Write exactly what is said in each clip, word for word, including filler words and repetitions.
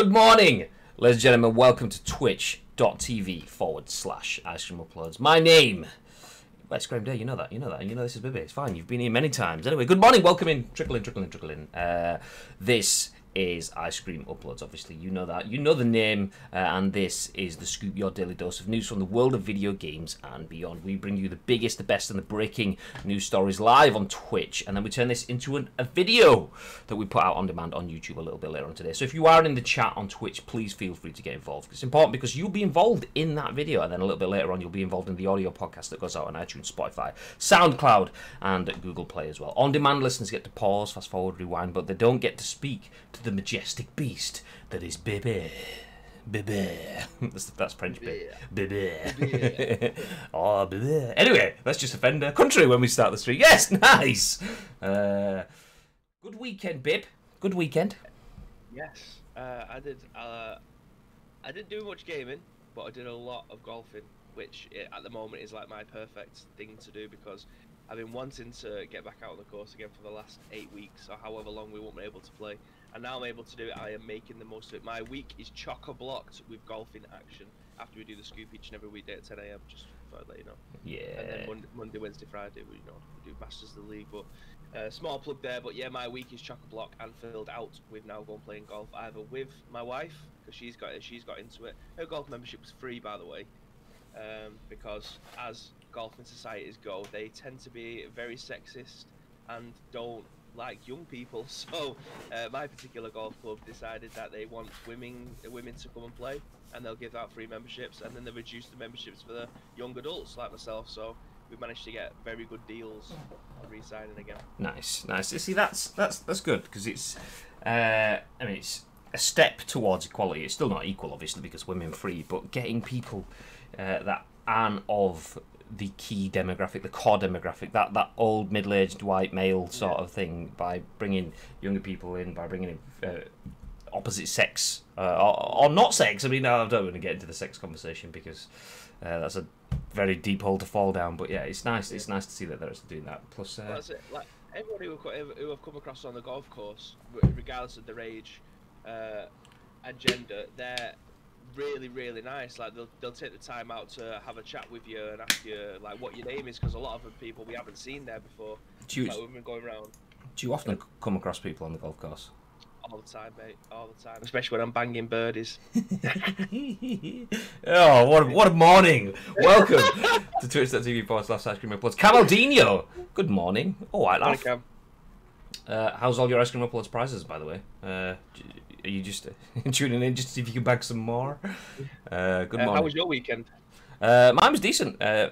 Good morning, ladies and gentlemen. Welcome to twitch.tv forward slash ice cream uploads. My name, it's Graham Day, you know that, you know that, you know this is Bibby, it's fine, you've been here many times. Anyway, good morning, welcome in, trickle in, trickle in, trickle in. Uh, this is ice cream uploads, obviously, you know that, you know the name, uh, and this is the Scoop, your daily dose of news from the world of video games and beyond. We bring you the biggest, the best, and the breaking news stories live on Twitch, and then we turn this into an, a video that we put out on demand on YouTube a little bit later on today. So if you are in the chat on Twitch, please feel free to get involved. It's important because you'll be involved in that video, and then a little bit later on you'll be involved in the audio podcast that goes out on iTunes, Spotify, SoundCloud, and Google Play as well. On-demand listeners get to pause, fast-forward, rewind, but they don't get to speak to the majestic beast that is Bibby. Bibby. That's, that's French, Bibby. Bibby. Bibby. Oh, Bibby. Anyway, let's just offend our country when we start the stream. Yes, nice. Uh, good weekend, Bib. Good weekend. Yes, uh, I did. Uh, I didn't do much gaming, but I did a lot of golfing, which at the moment is like my perfect thing to do because I've been wanting to get back out on the course again for the last eight weeks or however long we won't be able to play. And now I'm able to do it. I am making the most of it. My week is chock-a-blocked with golfing action after we do the Scoop each and every weekday at ten a m Just thought I'd let you know. Yeah. And then Monday, Monday, Wednesday, Friday, we, you know, we do Masters of the League. But uh, small plug there. But yeah, my week is chock-a-block and filled out with now going playing golf, either with my wife because she's got she's got into it. Her golf membership was free, by the way, um, because as golfing societies go, they tend to be very sexist and don't like young people, so uh, my particular golf club decided that they want women women to come and play, and they'll give out free memberships, and then they reduce the memberships for the young adults like myself. So we managed to get very good deals on re-signing again. Nice, nice. See, that's that's that's good because it's, uh, I mean, it's a step towards equality. It's still not equal, obviously, because women free, but getting people uh, that aren't of the key demographic, the core demographic, that that old middle-aged white male sort yeah. of thing, by bringing younger people in, by bringing in uh, opposite sex uh, or, or not sex. I mean, I don't want to get into the sex conversation because uh, that's a very deep hole to fall down. But yeah, it's nice. Yeah. It's nice to see that they're still doing that. Plus, uh, well, that's it. Like everybody who, who I've come across on the golf course, regardless of their age uh, and gender, they're really really nice. Like they'll, they'll take the time out to have a chat with you and ask you like what your name is, because a lot of the people we haven't seen there before. Do you, like, we've been going around. Do you often come across people on the golf course? All the time, mate, all the time, especially when I'm banging birdies. Oh, what a, what a morning. Welcome to twitch.tv forward slash ice cream uploads. Camaldino, good morning. Oh, I laugh. Hi, Cam. Uh, how's all your ice cream uploads prizes, by the way? Uh, are you just uh, tuning in just to see if you can bag some more? Uh, good morning. Uh, how was your weekend? Uh, mine was decent. Uh,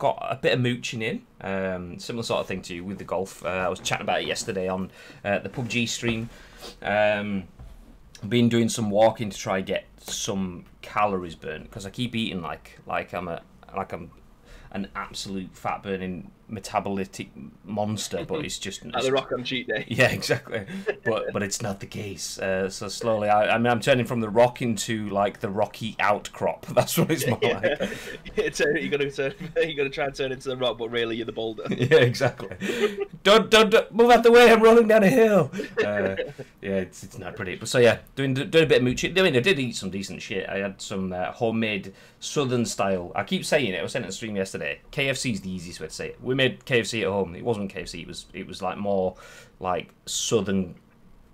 got a bit of mooching in. Um, similar sort of thing to you with the golf. Uh, I was chatting about it yesterday on uh, the P U B G stream. Um, been doing some walking to try and get some calories burnt because I keep eating like like I'm a like I'm. an absolute fat burning metabolitic monster, but it's just at the rock on cheat day. Yeah, exactly. But but it's not the case. Uh, so slowly, I, I mean, I'm turning from the rock into like the rocky outcrop. That's what it's more yeah. like. You're gonna turn, you're gonna try and turn into the rock, but really you're the boulder. Yeah, exactly. don't, don't don't move out the way. I'm rolling down a hill. Uh, yeah, it's it's not pretty. But so yeah, doing doing a bit of mooching. I mean, I did eat some decent shit. I had some uh, homemade southern style. I keep saying it. I was sent it a stream yesterday. K F C is the easiest way to say it. We made K F C at home. It wasn't K F C. It was it was like more like southern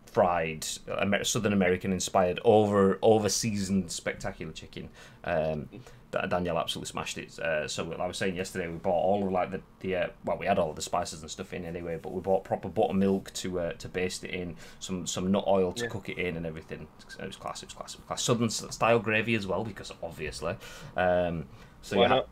fried, Amer southern American inspired, over over seasoned spectacular chicken. Um, that Danielle absolutely smashed it. Uh, so like I was saying yesterday, we bought all of like the, the uh, well, we had all of the spices and stuff in anyway, but we bought proper buttermilk to uh, to baste it in, some some nut oil to yeah. cook it in, and everything. It was class. It was class. It was class. Southern style gravy as well, because obviously. Um, so Why yeah. not?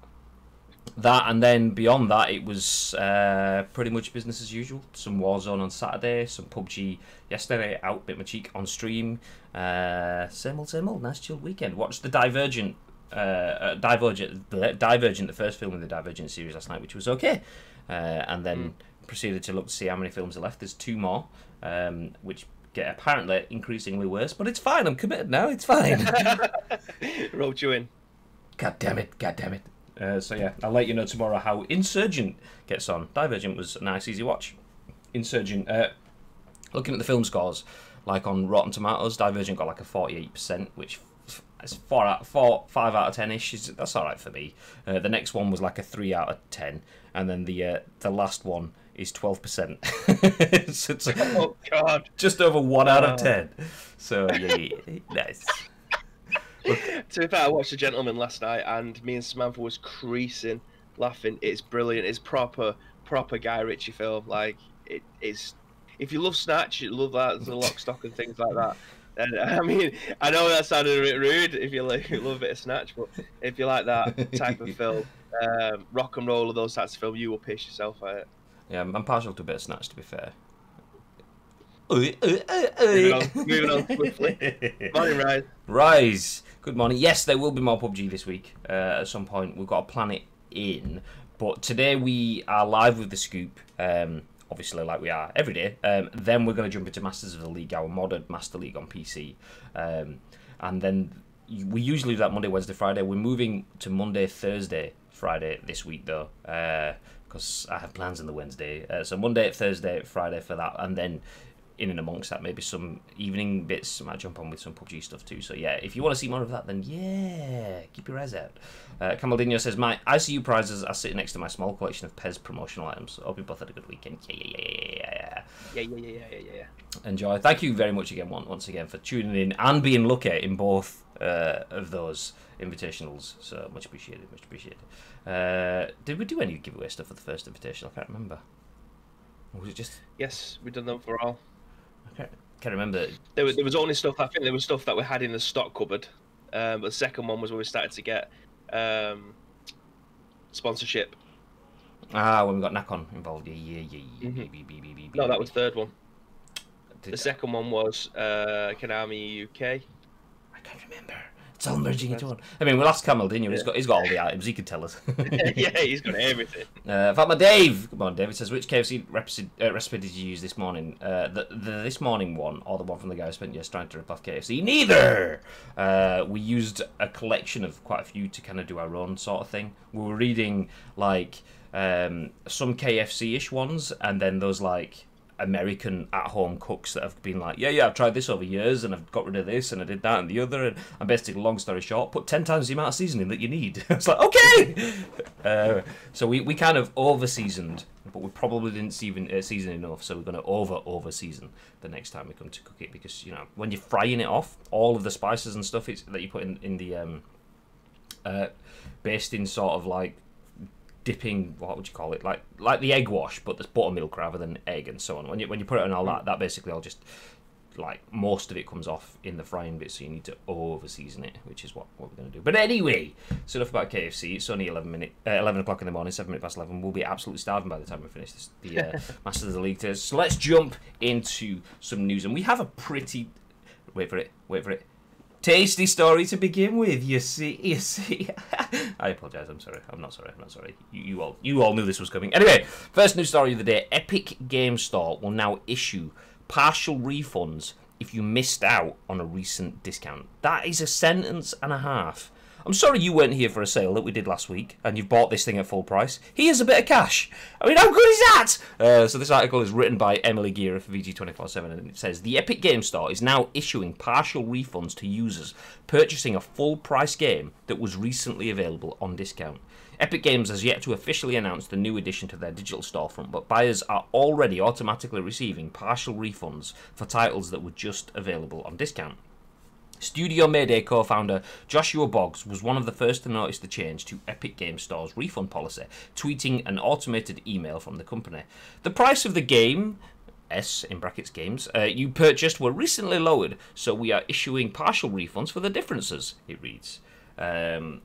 That, and then beyond that, it was uh, pretty much business as usual. Some Warzone on Saturday, some P U B G yesterday, out, bit my cheek on stream. Uh, same old, same old, nice chill weekend. Watched the Divergent, uh, uh, Divergent, the Divergent, the first film in the Divergent series last night, which was okay. Uh, and then mm. proceeded to look to see how many films are left. There's two more, um, which get apparently increasingly worse, but it's fine. I'm committed now. It's fine. Rolled you in. God damn it. God damn it. Uh, so yeah, I'll let you know tomorrow how Insurgent gets on. Divergent was a nice, easy watch. Insurgent, uh, looking at the film scores, Like on Rotten Tomatoes, Divergent got like a forty-eight percent, which is four out, four, five out of ten-ish. That's all right for me. Uh, the next one was like a three out of ten. And then the uh, the last one is twelve percent. So it's like, oh, God. Just over one out of ten. So, yeah, nice. Look. To be fair, I watched The Gentleman last night, and me and Samantha was creasing, laughing. It's brilliant. It's proper, proper Guy Ritchie film. Like, it is. If you love Snatch, you love that, the lock, stock, and things like that. And I mean, I know that sounded a bit rude if you like, love a bit of Snatch, but if you like that type of film, um, rock and roll, or those types of film, you will piss yourself at it. Yeah, I'm partial to a bit of Snatch, to be fair. Moving on, moving on quickly. Morning, Rise. Rise. Good morning. Yes, there will be more P U B G this week uh, at some point. We've got to plan it in. But today we are live with the scoop, um, obviously, like we are every day. Um, then we're going to jump into Masters of the League, our modded Master League on P C. Um, and then we usually do that Monday, Wednesday, Friday. We're moving to Monday, Thursday, Friday this week, though. Uh, because I have plans on the Wednesday. Uh, so Monday, Thursday, Friday for that. And then in and amongst that, maybe some evening bits. I might jump on with some P U B G stuff too. So yeah, if you want to see more of that, then yeah, keep your eyes out. Uh, Camaldino says, my I C U prizes are sitting next to my small collection of P E S promotional items. I hope you both had a good weekend. Yeah, yeah, yeah, yeah, yeah. Yeah, yeah, yeah, yeah, yeah, yeah. Enjoy. Thank you very much again, once again, for tuning in and being lucky in both uh, of those invitationals. So much appreciated, much appreciated. Uh, did we do any giveaway stuff for the first invitational? I can't remember. Or was it just? Yes, we've done them for all. I can't, can't remember. There was, there was only stuff, I think there was stuff that we had in the stock cupboard. Um, but the second one was where we started to get um, sponsorship. Ah, when we got Nakon involved. Yeah, yeah, yeah, yeah. Mm-hmm. be, be, be, be, be, no, that was the third one. Did the I... second one was uh, Konami U K. I can't remember. It's all merging into one. I mean, we'll ask Camel, didn't you? Yeah. He's got, he's got all the items. He could tell us. Yeah, he's got everything. Uh, Fatma Dave, come on, David says, which K F C recipe, uh, recipe did you use this morning? Uh, the, the this morning one, or the one from the guy who spent years trying to rip off K F C? Neither. Uh, we used a collection of quite a few to kind of do our own sort of thing. We were reading like um, some K F C-ish ones, and then those like American at-home cooks that have been like, yeah, yeah, I've tried this over years, and I've got rid of this, and I did that and the other, and, and basically, long story short, put ten times the amount of seasoning that you need. It's like, okay! uh, so we, we kind of over-seasoned, but we probably didn't season, uh, season enough, so we're going to over-over-season the next time we come to cook it, because, you know, when you're frying it off, all of the spices and stuff it's, that you put in, in the, um, uh, based in sort of, like, dipping, what would you call it, like like the egg wash, but there's buttermilk rather than egg and so on. When you when you put it on all that, that basically all just, like, most of it comes off in the frying bit, so you need to over-season it, which is what, what we're going to do. But anyway, so enough about K F C. It's only eleven, minute, uh, eleven o'clock in the morning, seven minutes past eleven. We'll be absolutely starving by the time we finish this, the uh, Masters of the League test. So let's jump into some news. And we have a pretty... Wait for it, wait for it. Tasty story to begin with, you see, you see. I apologise, I'm sorry, I'm not sorry, I'm not sorry. You, you all you all knew this was coming. Anyway, first news story of the day, Epic Games Store will now issue partial refunds if you missed out on a recent discount. That is a sentence and a half. I'm sorry you weren't here for a sale that we did last week, and you've bought this thing at full price. Here's a bit of cash. I mean, how good is that? Uh, so this article is written by Emily Gear of V G two four seven, and it says, the Epic Games Store is now issuing partial refunds to users purchasing a full-price game that was recently available on discount. Epic Games has yet to officially announce the new addition to their digital storefront, but buyers are already automatically receiving partial refunds for titles that were just available on discount. Studio Mayday co-founder Joshua Boggs was one of the first to notice the change to Epic Games Store's refund policy, tweeting an automated email from the company. The price of the game, S in brackets games, uh, you purchased were recently lowered, so we are issuing partial refunds for the differences, it reads. Um...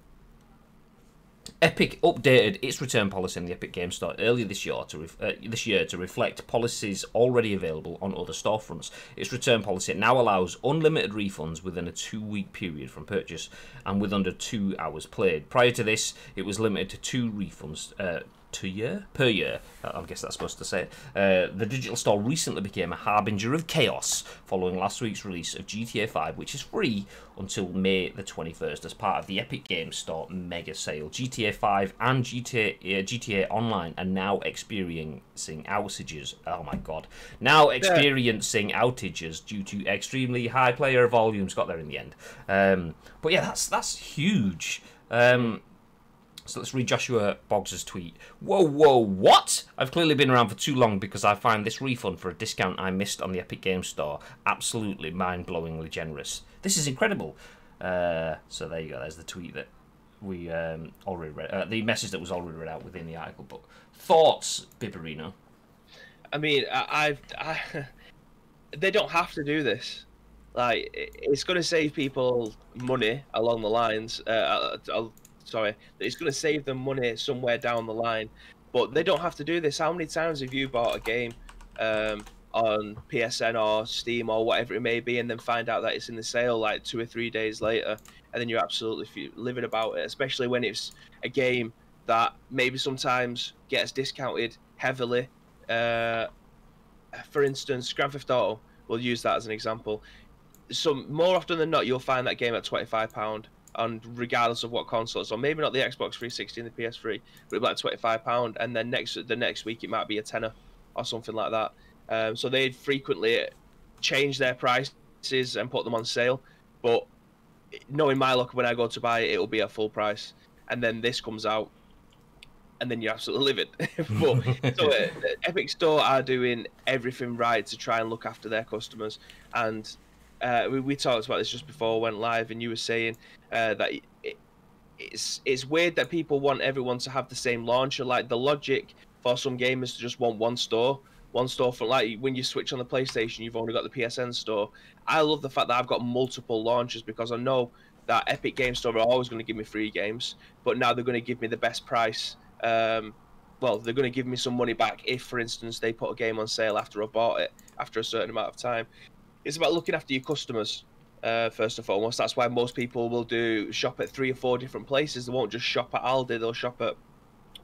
Epic updated its return policy in the Epic Games Store earlier this year to ref uh, this year to reflect policies already available on other storefronts. Its return policy now allows unlimited refunds within a two-week period from purchase and with under two hours played. Prior to this, it was limited to two refunds uh, to year per year. I guess that's supposed to say it. Uh, the digital store recently became a harbinger of chaos following last week's release of G T A five, which is free until May the twenty-first as part of the Epic Games Store mega sale. G T A five and G T A, uh, G T A Online are now experiencing outages. Oh my god! Now experiencing outages due to extremely high player volumes. Got there in the end. Um, but yeah, that's that's huge. Um, So let's read Joshua Boggs' tweet. Whoa, whoa, what? I've clearly been around for too long because I find this refund for a discount I missed on the Epic Games Store absolutely mind-blowingly generous. This is incredible. Uh, so there you go. There's the tweet that we um, already read. Uh, the message that was already read out within the article. But thoughts, Bibarino? I mean, I, I, I they don't have to do this. Like, it's going to save people money along the lines. Uh, I'll, I'll Sorry, it's going to save them money somewhere down the line, but they don't have to do this. How many times have you bought a game um, on P S N or Steam or whatever it may be, and then find out that it's in the sale like two or three days later, and then you're absolutely livid about it, especially when it's a game that maybe sometimes gets discounted heavily. Uh, for instance, Grand Theft Auto, we'll use that as an example. So more often than not, you'll find that game at twenty-five pounds. And regardless of what console, so maybe not the Xbox three sixty and the P S three, but like twenty-five pound, and then next the next week it might be a tenner or something like that. Um, so they frequently change their prices and put them on sale. But knowing my luck, when I go to buy it, it'll be at full price, and then this comes out, and then you're absolutely livid. But so uh, Epic Store are doing everything right to try and look after their customers. And Uh, we, we talked about this just before I went live, and you were saying uh, that it, it's it's weird that people want everyone to have the same launcher. Like, the logic for some gamers to just want one store, one store for, like, when you switch on the PlayStation, you've only got the P S N store. I love the fact that I've got multiple launchers, because I know that Epic Games Store are always going to give me free games, but now they're going to give me the best price. Um, well, they're going to give me some money back if, for instance, they put a game on sale after I bought it, after a certain amount of time. It's about looking after your customers, uh, first and foremost. That's why most people will do shop at three or four different places. They won't just shop at Aldi. They'll shop at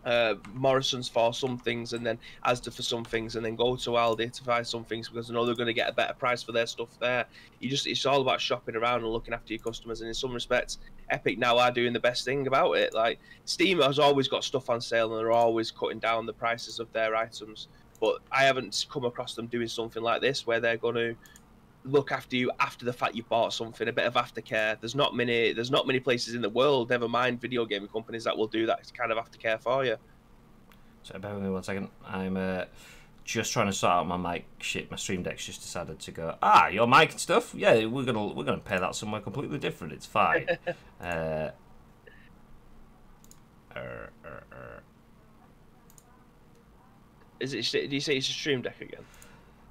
uh, Morrison's for some things, and then Asda for some things, and then go to Aldi to buy some things, because they know they're going to get a better price for their stuff there. You just, it's all about shopping around and looking after your customers. And in some respects, Epic now are doing the best thing about it. Like, Steam has always got stuff on sale, and they're always cutting down the prices of their items. But I haven't come across them doing something like this, where they're going to look after you after the fact you bought something, a bit of aftercare. There's not many. There's not many places in the world, never mind video game companies, that will do that kind of aftercare for you. So bear with me one second. I'm uh, just trying to sort out my mic. Shit, my Stream Deck's just decided to go. Ah, your mic and stuff. Yeah, we're gonna we're gonna pair that somewhere completely different. It's fine. uh, uh, uh, uh. Is it? Do you say it's a Stream Deck again?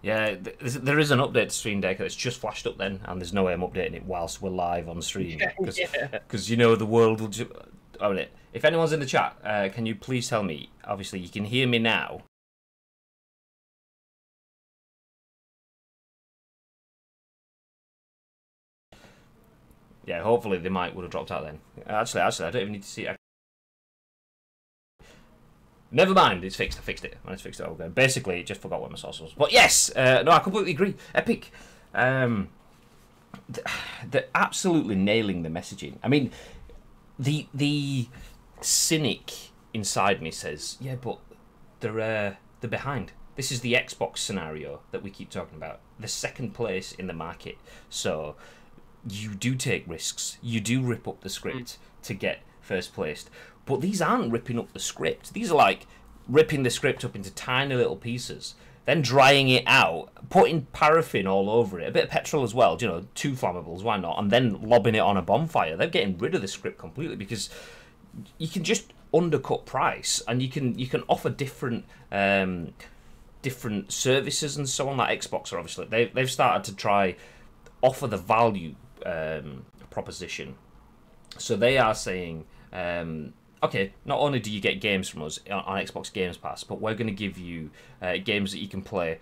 Yeah, there is an update to Stream Deck that's just flashed up then, and there's no way I'm updating it whilst we're live on stream. Because, yeah. You know, the world will just... I mean, if anyone's in the chat, uh, can you please tell me? Obviously, you can hear me now. Yeah, hopefully the mic would have dropped out then. Actually, actually, I don't even need to see it. Never mind, it's fixed. I fixed it. When it's fixed, it all go. Basically, just forgot what my source was. But yes, uh, no, I completely agree. Epic, um, they're absolutely nailing the messaging. I mean, the the cynic inside me says, "Yeah, but they're uh, they're behind. This is the Xbox scenario that we keep talking about. The second place in the market. So you do take risks. You do rip up the script to get first placed." But these aren't ripping up the script. These are like ripping the script up into tiny little pieces, then drying it out, putting paraffin all over it, a bit of petrol as well, you know, two flammables, why not? And then lobbing it on a bonfire. They're getting rid of the script completely, because you can just undercut price, and you can you can offer different um, different services and so on. Like Xbox are obviously they they've started to try offer the value um, proposition. So they are saying, Um, okay, not only do you get games from us on Xbox Games Pass, but we're going to give you uh, games that you can play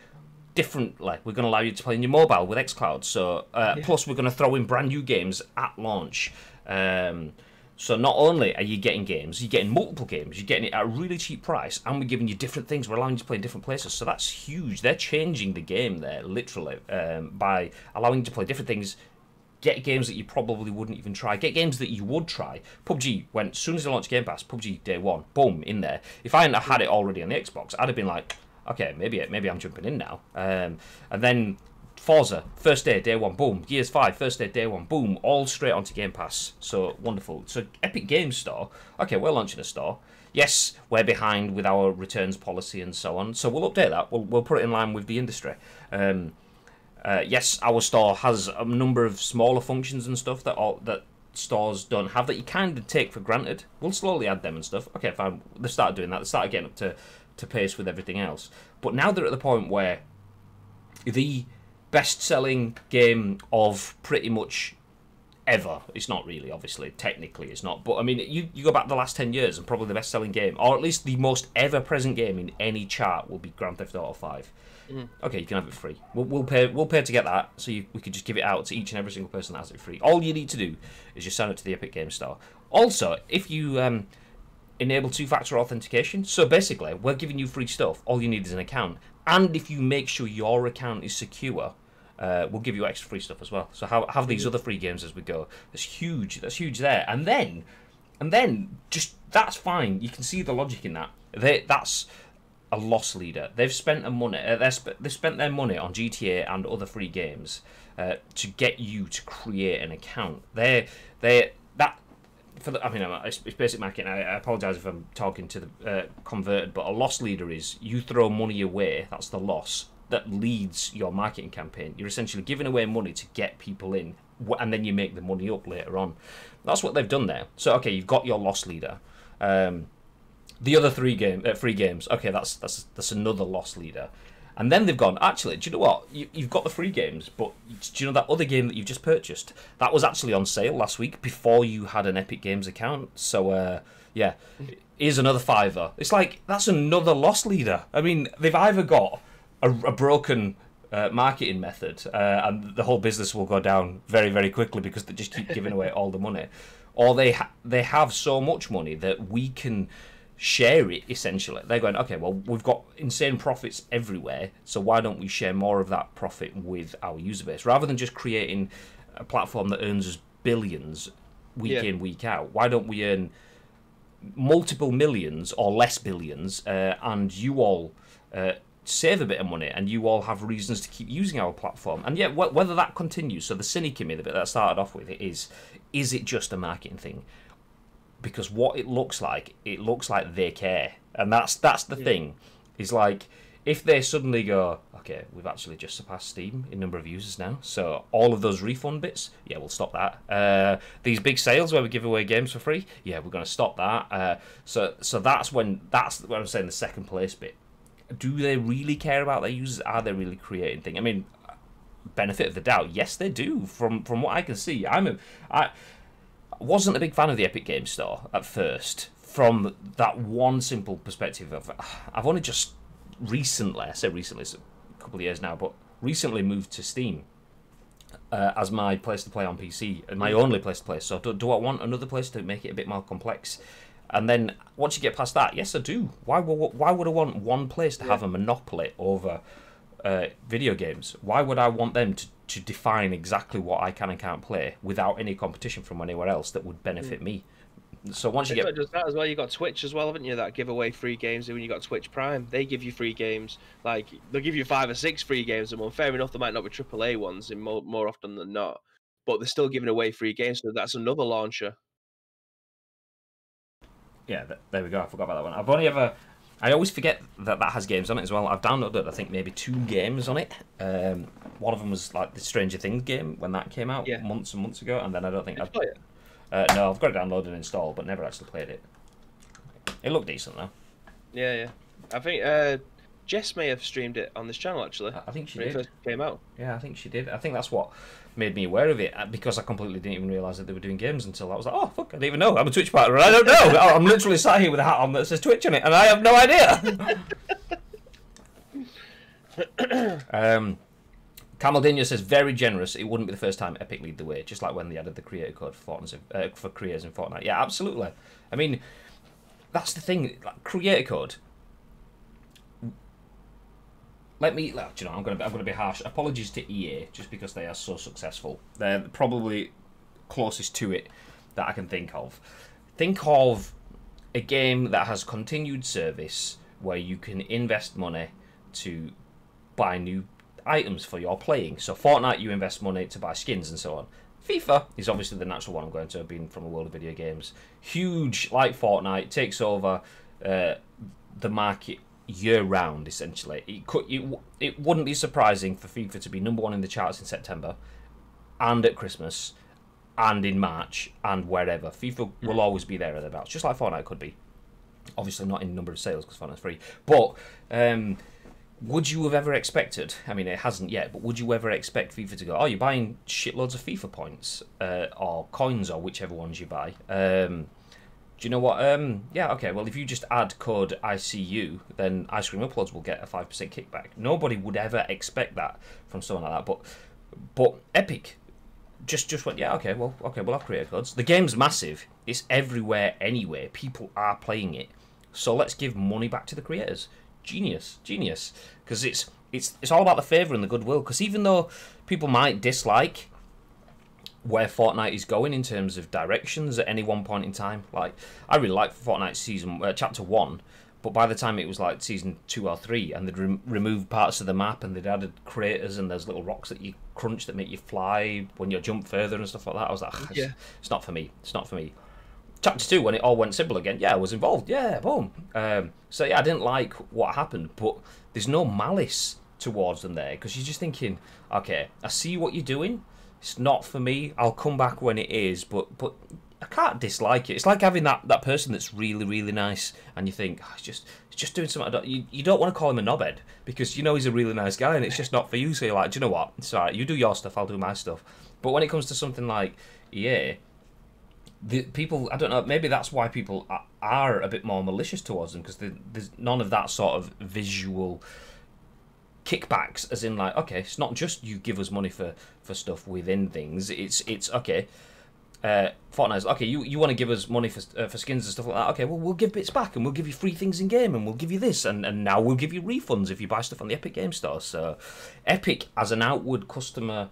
differently. Like, we're going to allow you to play on your mobile with xCloud. So, uh, yeah. Plus, we're going to throw in brand new games at launch. Um, So not only are you getting games, you're getting multiple games, you're getting it at a really cheap price, and we're giving you different things, we're allowing you to play in different places, so that's huge. They're changing the game there, literally, um, by allowing you to play different things, get games that you probably wouldn't even try, get games that you would try. P U B G, when, as soon as they launched Game Pass, P U B G day one, boom, in there. If I hadn't had it already on the Xbox, I'd have been like, okay, maybe maybe I'm jumping in now. Um, and then Forza, first day, day one, boom. Gears five, first day, day one, boom. All straight onto Game Pass. So, wonderful. So, Epic Games Store. Okay, we're launching a store. Yes, we're behind with our returns policy and so on. So, we'll update that. We'll, we'll put it in line with the industry. Um, uh, yes, our store has a number of smaller functions and stuff that all, that stores don't have that you kind of take for granted. We'll slowly add them and stuff. Okay, fine. They started doing that. They started getting up to, to pace with everything else. But now they're at the point where the best-selling game of pretty much ever. It's not really, obviously. Technically, it's not. But, I mean, you, you go back the last ten years and probably the best-selling game, or at least the most ever-present game in any chart will be Grand Theft Auto five. Mm. Okay, you can have it free. We'll, we'll pay We'll pay to get that, so you, we could just give it out to each and every single person that has it free. All you need to do is just sign up to the Epic Games Store. Also, if you um, enable two-factor authentication, so basically, we're giving you free stuff. All you need is an account. And if you make sure your account is secure, Uh, we'll give you extra free stuff as well. So have, have these other free games as we go. That's huge. That's huge there. And then, and then just that's fine. You can see the logic in that. They, that's a loss leader. They've spent a money. Uh, they sp they've spent their money on G T A and other free games uh, to get you to create an account. They they that. For the, I mean, it's basic marketing. I, I apologise if I'm talking to the uh, converted, but a loss leader is you throw money away. That's the loss. That leads your marketing campaign. You're essentially giving away money to get people in, and then you make the money up later on. That's what they've done there. So okay, you've got your loss leader. Um, the other three game, uh, free games. Okay, that's that's that's another loss leader. And then they've gone, actually, do you know what? You, you've got the free games, but do you know that other game that you've just purchased? That was actually on sale last week before you had an Epic Games account. So uh, yeah, here's another fiver. It's like that's another loss leader. I mean, they've either got A, a broken uh, marketing method, uh, and the whole business will go down very, very quickly because they just keep giving away all the money. Or they ha they have so much money that we can share it, essentially. They're going, okay, well, we've got insane profits everywhere, so why don't we share more of that profit with our user base? Rather than just creating a platform that earns us billions week yeah. in, week out, why don't we earn multiple millions or less billions, uh, and you all... Uh, save a bit of money, and you all have reasons to keep using our platform. And yet, wh whether that continues, so the cynic in me, the bit that I started off with, is, is it just a marketing thing? Because what it looks like, it looks like they care. And that's that's the yeah. thing. Is like, if they suddenly go, okay, we've actually just surpassed Steam in number of users now, so all of those refund bits, yeah, we'll stop that. Uh, these big sales where we give away games for free, yeah, we're going to stop that. Uh, so so that's when, that's what I'm saying, the second place bit. Do they really care about their users? Are they really creating things? I mean, benefit of the doubt, yes, they do. From from what I can see, I'm a, I wasn't a big fan of the Epic Games Store at first, from that one simple perspective of I've only just recently, I say recently, it's a couple of years now, but recently moved to Steam uh, as my place to play on P C and my only place to play. So do, do I want another place to make it a bit more complex? And then once you get past that, yes, I do. Why would why would I want one place to yeah. have a monopoly over uh, video games? Why would I want them to, to define exactly what I can and can't play without any competition from anywhere else that would benefit mm. me? So once you get that as well, you got Twitch as well, haven't you? That give away free games. When you got Twitch Prime, they give you free games. Like they'll give you five or six free games a month. Fair enough, they might not be triple A ones, in more more often than not, but they're still giving away free games. So that's another launcher. Yeah, there we go. I forgot about that one. I've only ever... I always forget that that has games on it as well. I've downloaded, I think, maybe two games on it. Um, one of them was, like, the Stranger Things game when that came out yeah. months and months ago, and then I don't think I've... Play it? Uh, no, I've got it downloaded and installed, but never actually played it. It looked decent, though. Yeah, yeah. I think uh, Jess may have streamed it on this channel, actually. I think she did. When it first came out. Yeah, I think she did. I think that's what made me aware of it, because I completely didn't even realise that they were doing games until I was like, oh, fuck, I didn't even know. I'm a Twitch partner. I don't know. I'm literally sat here with a hat on that says Twitch on it, and I have no idea. um, Camaldino says, very generous. It wouldn't be the first time Epic lead the way, just like when they added the creator code for, Fortnite, uh, for creators in Fortnite. Yeah, absolutely. I mean, that's the thing. Like, creator code. Let me. Like, do you know, I'm going to. I'm going to be harsh. Apologies to E A, just because they are so successful. They're probably closest to it that I can think of. Think of a game that has continued service where you can invest money to buy new items for your playing. So Fortnite, you invest money to buy skins and so on. FIFA is obviously the natural one I'm going to, being from a world of video games. Huge, like Fortnite, takes over uh, the market year-round, essentially. It, could, it, it wouldn't be surprising for FIFA to be number one in the charts in September, and at Christmas, and in March, and wherever. FIFA will always be there or thereabouts, just like Fortnite could be. Obviously not in number of sales, because Fortnite's free. But um, would you have ever expected, I mean, it hasn't yet, but would you ever expect FIFA to go, oh, you're buying shitloads of FIFA points, uh, or coins, or whichever ones you buy. Um, do you know what? Um, yeah, okay, well, if you just add code I C U, then Ice Cream Uploads will get a five percent kickback. Nobody would ever expect that from someone like that. But but Epic just just went, yeah, okay, well, okay, well, I'll create codes. The game's massive. It's everywhere anyway. People are playing it. So let's give money back to the creators. Genius, genius, because it's it's it's all about the favour and the goodwill. Because even though people might dislike where Fortnite is going in terms of directions at any one point in time, like I really liked Fortnite season uh, chapter one, but by the time it was like season two or three, and they'd re removed parts of the map and they'd added craters and those little rocks that you crunch that make you fly when you jump further and stuff like that, I was like, it's, yeah. it's not for me, it's not for me. Chapter two, when it all went simple again, yeah, I was involved. Yeah, boom. Um, so, yeah, I didn't like what happened, but there's no malice towards them there, because you're just thinking, okay, I see what you're doing. It's not for me. I'll come back when it is, but but I can't dislike it. It's like having that, that person that's really, really nice, and you think, oh, it's just it's just doing something. I don't, you, you don't want to call him a knobhead, because you know he's a really nice guy, and it's just not for you. So you're like, do you know what? It's all right. You do your stuff. I'll do my stuff. But when it comes to something like yeah. The people, I don't know, maybe that's why people are, are a bit more malicious towards them, because there's none of that sort of visual kickbacks, as in like, okay, it's not just you give us money for, for stuff within things, it's, it's okay, uh, Fortnite's, okay, you, you want to give us money for uh, for skins and stuff like that, okay, well, we'll give bits back, and we'll give you free things in-game, and we'll give you this, and, and now we'll give you refunds if you buy stuff on the Epic Games Store. So Epic, as an outward customer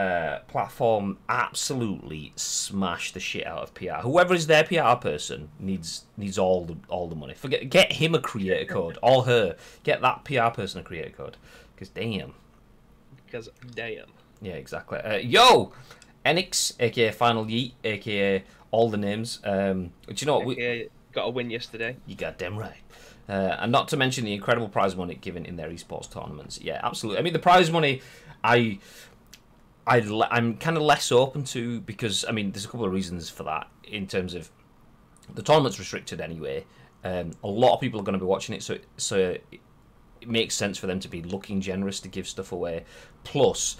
Uh, platform, absolutely smash the shit out of P R. Whoever is their P R person needs needs all the all the money. Forget get him a creator code, or her. Get that P R person a creator code, because damn. Because damn. Yeah, exactly. Uh, yo, Enix, aka Final Yeet, aka all the names. Um, do you know what we got a win yesterday? You goddamn right. Uh, and not to mention the incredible prize money given in their esports tournaments. Yeah, absolutely. I mean, the prize money, I. I, I'm kind of less open to, because, I mean, there's a couple of reasons for that in terms of the tournament's restricted anyway. Um, a lot of people are going to be watching it, so, so it makes sense for them to be looking generous to give stuff away. Plus,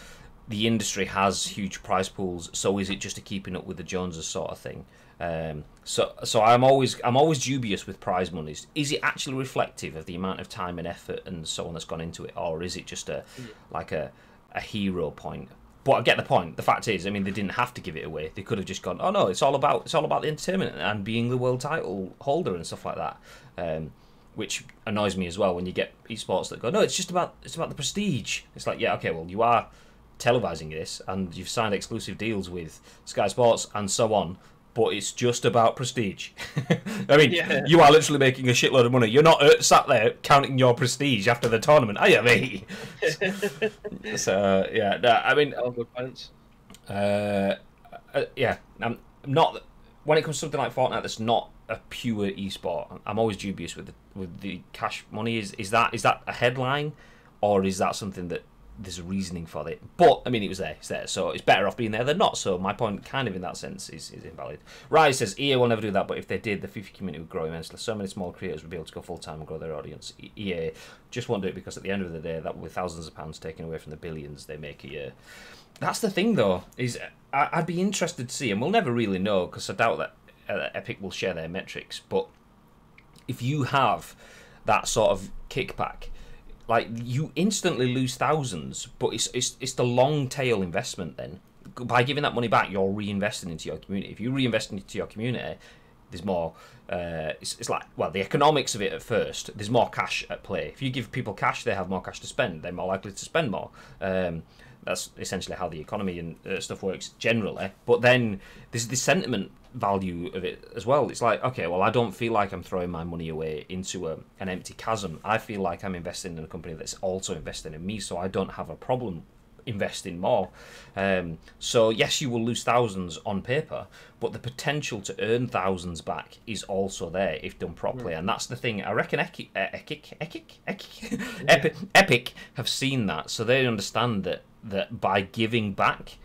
the industry has huge prize pools, so is it just a keeping up with the Joneses sort of thing? Um, so so I'm always I'm always dubious with prize monies. Is it actually reflective of the amount of time and effort and so on that's gone into it, or is it just a like a, a hero point? But I get the point. The fact is, I mean, they didn't have to give it away. They could have just gone, oh no, it's all about it's all about the entertainment and being the world title holder and stuff like that, um, which annoys me as well when you get esports that go, no, it's just about it's about the prestige. It's like, yeah, okay, well, you are televising this and you've signed exclusive deals with Sky Sports and so on, but it's just about prestige. I mean, yeah. You are literally making a shitload of money. You're not sat there counting your prestige after the tournament, are you, mate? so, so, yeah, no, I mean... All good points. Uh, uh, yeah, I'm not... When it comes to something like Fortnite, that's not a pure esport. I'm always dubious with the, with the cash money. Is, is, that, is that a headline, or is that something that there's a reasoning for it? But I mean, it was there, it's there, so it's better off being there than not. So my point, kind of in that sense, is, is invalid. Rai says E A will never do that, but if they did, the FIFA community would grow immensely. So many small creators would be able to go full time and grow their audience. E A just won't do it, because at the end of the day, that will be thousands of pounds taken away from the billions they make a year. That's the thing, though. Is I, I'd be interested to see, and we'll never really know, because I doubt that uh, Epic will share their metrics. But if you have that sort of kickback, Like, you instantly lose thousands, but it's it's it's the long tail investment. Then by giving that money back, you're reinvesting into your community. If you reinvest into your community, there's more. Uh, it's, it's like, well, the economics of it at first. There's more cash at play. If you give people cash, they have more cash to spend. They're more likely to spend more. Um, that's essentially how the economy and uh, stuff works generally. But then there's the sentiment value of it as well. It's like, okay, well, I don't feel like I'm throwing my money away into a, an empty chasm. I feel like I'm investing in a company that's also investing in me, so I don't have a problem investing more. Um, so yes, you will lose thousands on paper, but the potential to earn thousands back is also there if done properly. Yeah. And that's the thing. I reckon Epic, Epic, Epic, Epic, Epic, Epic have seen that, so they understand that that by giving back,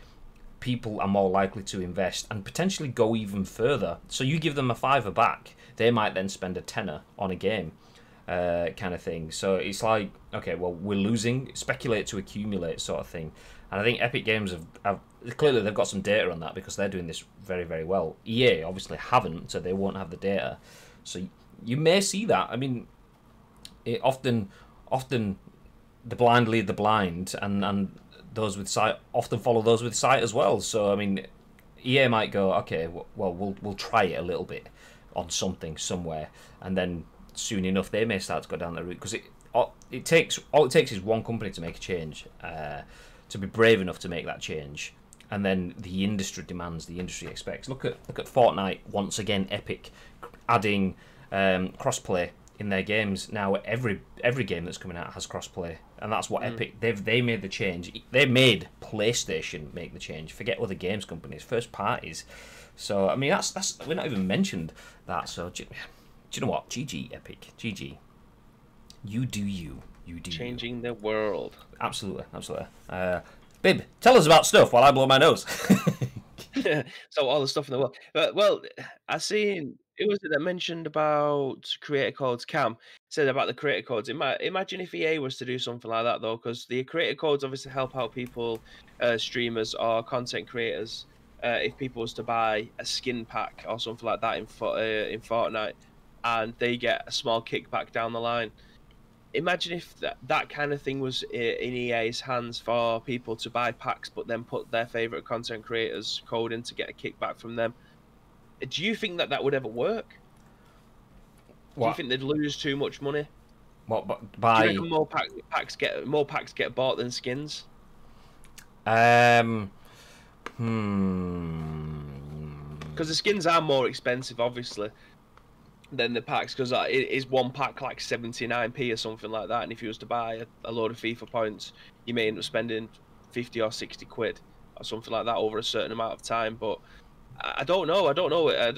people are more likely to invest and potentially go even further. So you give them a fiver back, they might then spend a tenner on a game. Uh, kind of thing. So it's like, okay, well, we're losing, speculate to accumulate sort of thing. And I think Epic Games have, have clearly they've got some data on that, because they're doing this very, very well. E A obviously haven't, so they won't have the data. So you may see that. I mean, it often, often the blind lead the blind, and and those with sight often follow those with sight as well. So I mean, E A might go, okay, well, we'll we'll try it a little bit on something somewhere, and then soon enough they may start to go down that route, because it all it takes all it takes is one company to make a change, uh, to be brave enough to make that change, and then the industry demands, the industry expects. Look at look at Fortnite once again. Epic adding um, crossplay in their games now. Every every game that's coming out has crossplay, and that's what mm. Epic they've they made the change. They made PlayStation make the change. Forget other games companies, first parties. So I mean that's that's we're not even mentioned that. So. Yeah. Do you know what? G G, Epic. G G. You do you. You do Changing you. the world. Absolutely. Absolutely. Uh, Bib, tell us about stuff while I blow my nose. So all the stuff in the world. Uh, well, I seen... It was that mentioned about creator codes. Cam said about the creator codes. Imagine if E A was to do something like that, though, because the creator codes obviously help out people, uh, streamers or content creators, uh, if people was to buy a skin pack or something like that in, uh, in Fortnite, and they get a small kickback down the line. Imagine if that, that kind of thing was in E A's hands for people to buy packs, but then put their favourite content creators' code in to get a kickback from them. Do you think that that would ever work? What? Do you think they'd lose too much money? What? But by... Do you reckon more pack, packs get more packs get bought than skins? Um. Hmm. Because the skins are more expensive, obviously, than the packs, because uh, it is one pack like seventy-nine p or something like that, and if you was to buy a, a load of FIFA points, you may end up spending fifty or sixty quid or something like that over a certain amount of time. But I don't know, I don't know, I,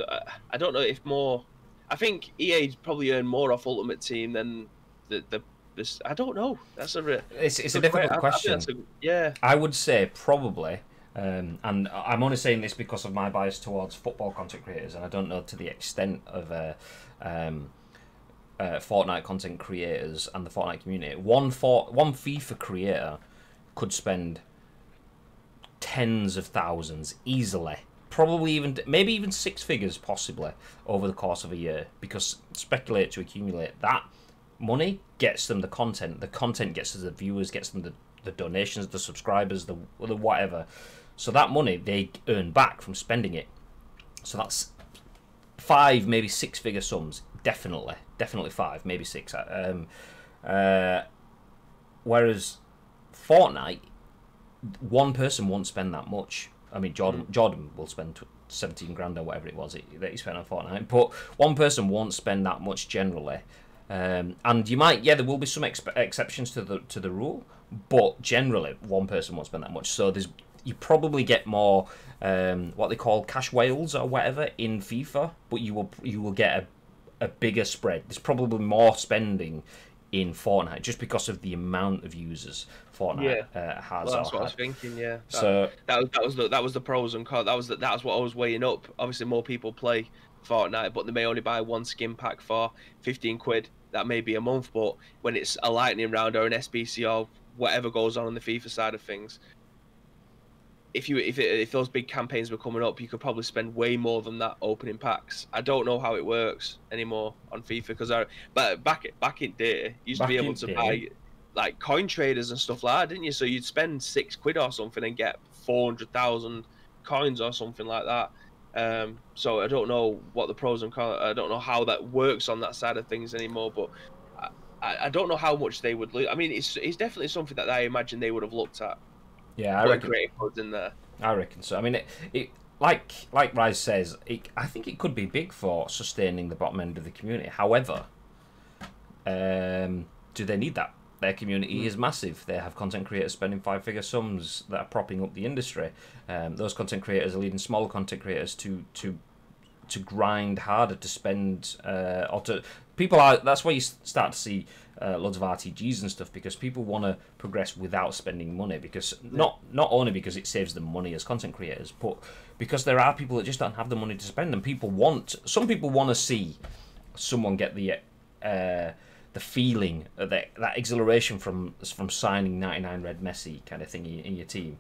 I don't know if more. I think E A's probably earned more off Ultimate Team than the the. This, I don't know. That's a it's it's a difficult quite, question. I, I a, yeah, I would say probably. Um, and I'm only saying this because of my bias towards football content creators, and I don't know to the extent of uh, um, uh, Fortnite content creators and the Fortnite community. One for one FIFA creator could spend tens of thousands easily, probably even maybe even six figures possibly over the course of a year, because speculate to accumulate. That money gets them the content, the content gets them the viewers, gets them the the donations, the subscribers, the the whatever. So that money they earn back from spending it. So that's five, maybe six figure sums. Definitely, definitely five, maybe six. Um, uh, whereas Fortnite, one person won't spend that much. I mean, Jordan, Jordan will spend seventeen grand or whatever it was that he spent on Fortnite. But one person won't spend that much generally. Um, and you might, yeah, there will be some ex exceptions to the to the rule, but generally one person won't spend that much. So there's you probably get more um, what they call cash whales or whatever in FIFA, but you will you will get a, a bigger spread. There's probably more spending in Fortnite just because of the amount of users Fortnite yeah. uh, has. Well, that's what had. I was thinking. Yeah. That, so that was that was the, that was the pros and cons. That was the, that was what I was weighing up. Obviously, more people play Fortnite, but they may only buy one skin pack for fifteen quid. That may be a month, but when it's a lightning round or an S B C or whatever goes on on the FIFA side of things, if you if, it, if those big campaigns were coming up, you could probably spend way more than that opening packs. I don't know how it works anymore on FIFA, because I but back back in day, you used back to be able to day. buy like coin traders and stuff like that, didn't you? So you'd spend six quid or something and get four hundred thousand coins or something like that. Um, so I don't know what the pros and cons, I don't know how that works on that side of things anymore, but I, I don't know how much they would lose. I mean, it's it's definitely something that I imagine they would have looked at. Yeah, I reckon. Creative codes in there. I reckon so. I mean, it, it like like Rise says, it, I think it could be big for sustaining the bottom end of the community. However, um, do they need that? Their community mm. is massive. They have content creators spending five-figure sums that are propping up the industry. Um, those content creators are leading smaller content creators to to to grind harder, to spend uh, or to people are. That's where you start to see uh, loads of R T Gs and stuff, because people want to progress without spending money. Because not not only because it saves them money as content creators, but because there are people that just don't have the money to spend, and people want. Some people want to see someone get the. Uh, the feeling, that that exhilaration from from signing ninety-nine Red Messi kind of thing in your team.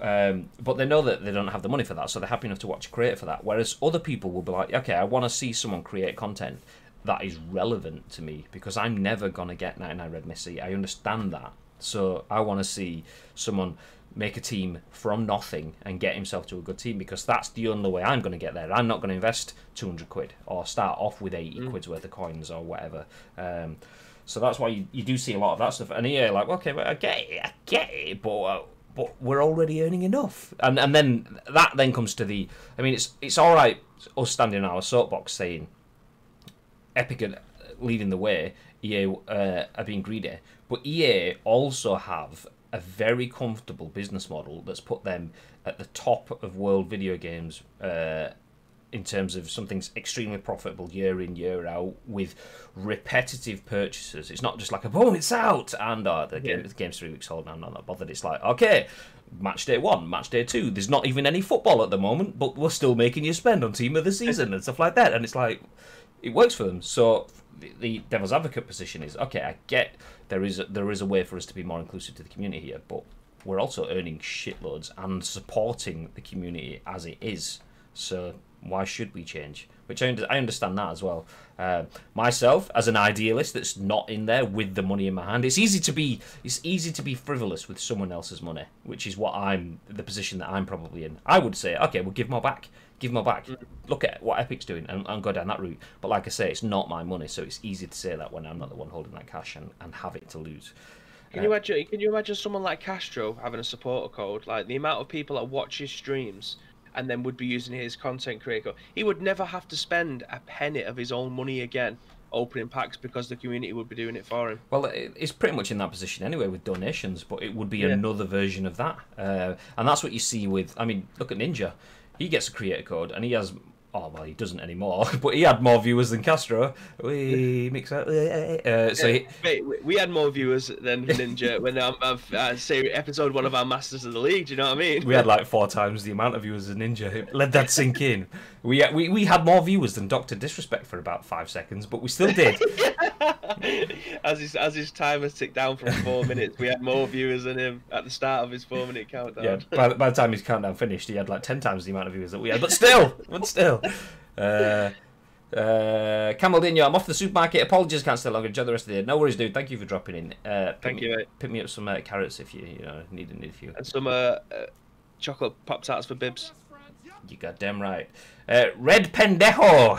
Um, but they know that they don't have the money for that, so they're happy enough to watch a creator for that. Whereas other people will be like, okay, I want to see someone create content that is relevant to me, because I'm never going to get ninety-nine Red Messi. I understand that. So I want to see someone make a team from nothing and get himself to a good team, because that's the only way I'm going to get there. I'm not going to invest two hundred quid or start off with eighty mm. quid's worth of coins or whatever. Um, so that's why you, you do see a lot of that stuff. And here, like, okay, well, I get it, I get it, but uh, but we're already earning enough. And and then that then comes to the. I mean, it's it's all right us standing in our soapbox saying Epic are leading the way, E A uh, are being greedy, but E A also have a very comfortable business model that's put them at the top of world video games uh, in terms of something's extremely profitable year in, year out, with repetitive purchases. It's not just like, oh, it's out, and uh, the, game, yeah. the game's three weeks old, and I'm not that bothered. It's like, okay, match day one, match day two. There's not even any football at the moment, but we're still making you spend on Team of the Season and stuff like that. And it's like, it works for them. So the, the devil's advocate position is, okay, I get... There is, a, there is a way for us to be more inclusive to the community here, but we're also earning shitloads and supporting the community as it is. So why should we change? Which I, I understand that as well. Uh, myself, as an idealist that's not in there with the money in my hand, it's easy to be it's easy to be frivolous with someone else's money, which is what I'm the position that I'm probably in. I would say, okay, we'll give more back. Give more back. Look at what Epic's doing and, and go down that route. But like I say, it's not my money, so it's easy to say that when I'm not the one holding that cash and, and have it to lose. Can uh, you imagine, can you imagine someone like Castro having a supporter code? Like the amount of people that watch his streams and then would be using his content creator. He would never have to spend a penny of his own money again opening packs, because the community would be doing it for him. Well, it's pretty much in that position anyway with donations, but it would be yeah. another version of that. Uh, and that's what you see with, I mean, look at Ninja. He gets a creator code, and he has... Oh, well, he doesn't anymore, but he had more viewers than Castro. We mix up. Uh, so he... Mate, we had more viewers than Ninja when I'm, I've, I say episode one of our Masters of the League. Do you know what I mean? We had like four times the amount of viewers than Ninja. Let that sink in. We we we had more viewers than Doctor Disrespect for about five seconds, but we still did. as his as his time has ticked down from four minutes, we had more viewers than him at the start of his four minute countdown. Yeah, by, by the time his countdown finished, he had like ten times the amount of viewers that we had. But still, but still. uh, uh, Camel Dino, I'm off the supermarket. Apologies, can't stay longer. Enjoy the rest of the day. No worries, dude. Thank you for dropping in. Uh, Thank you, mate. Pick me up some uh, carrots if you you know need a few. And some uh, uh, chocolate Pop Tarts for Bibs. You goddamn right. Uh, Red Pendejo.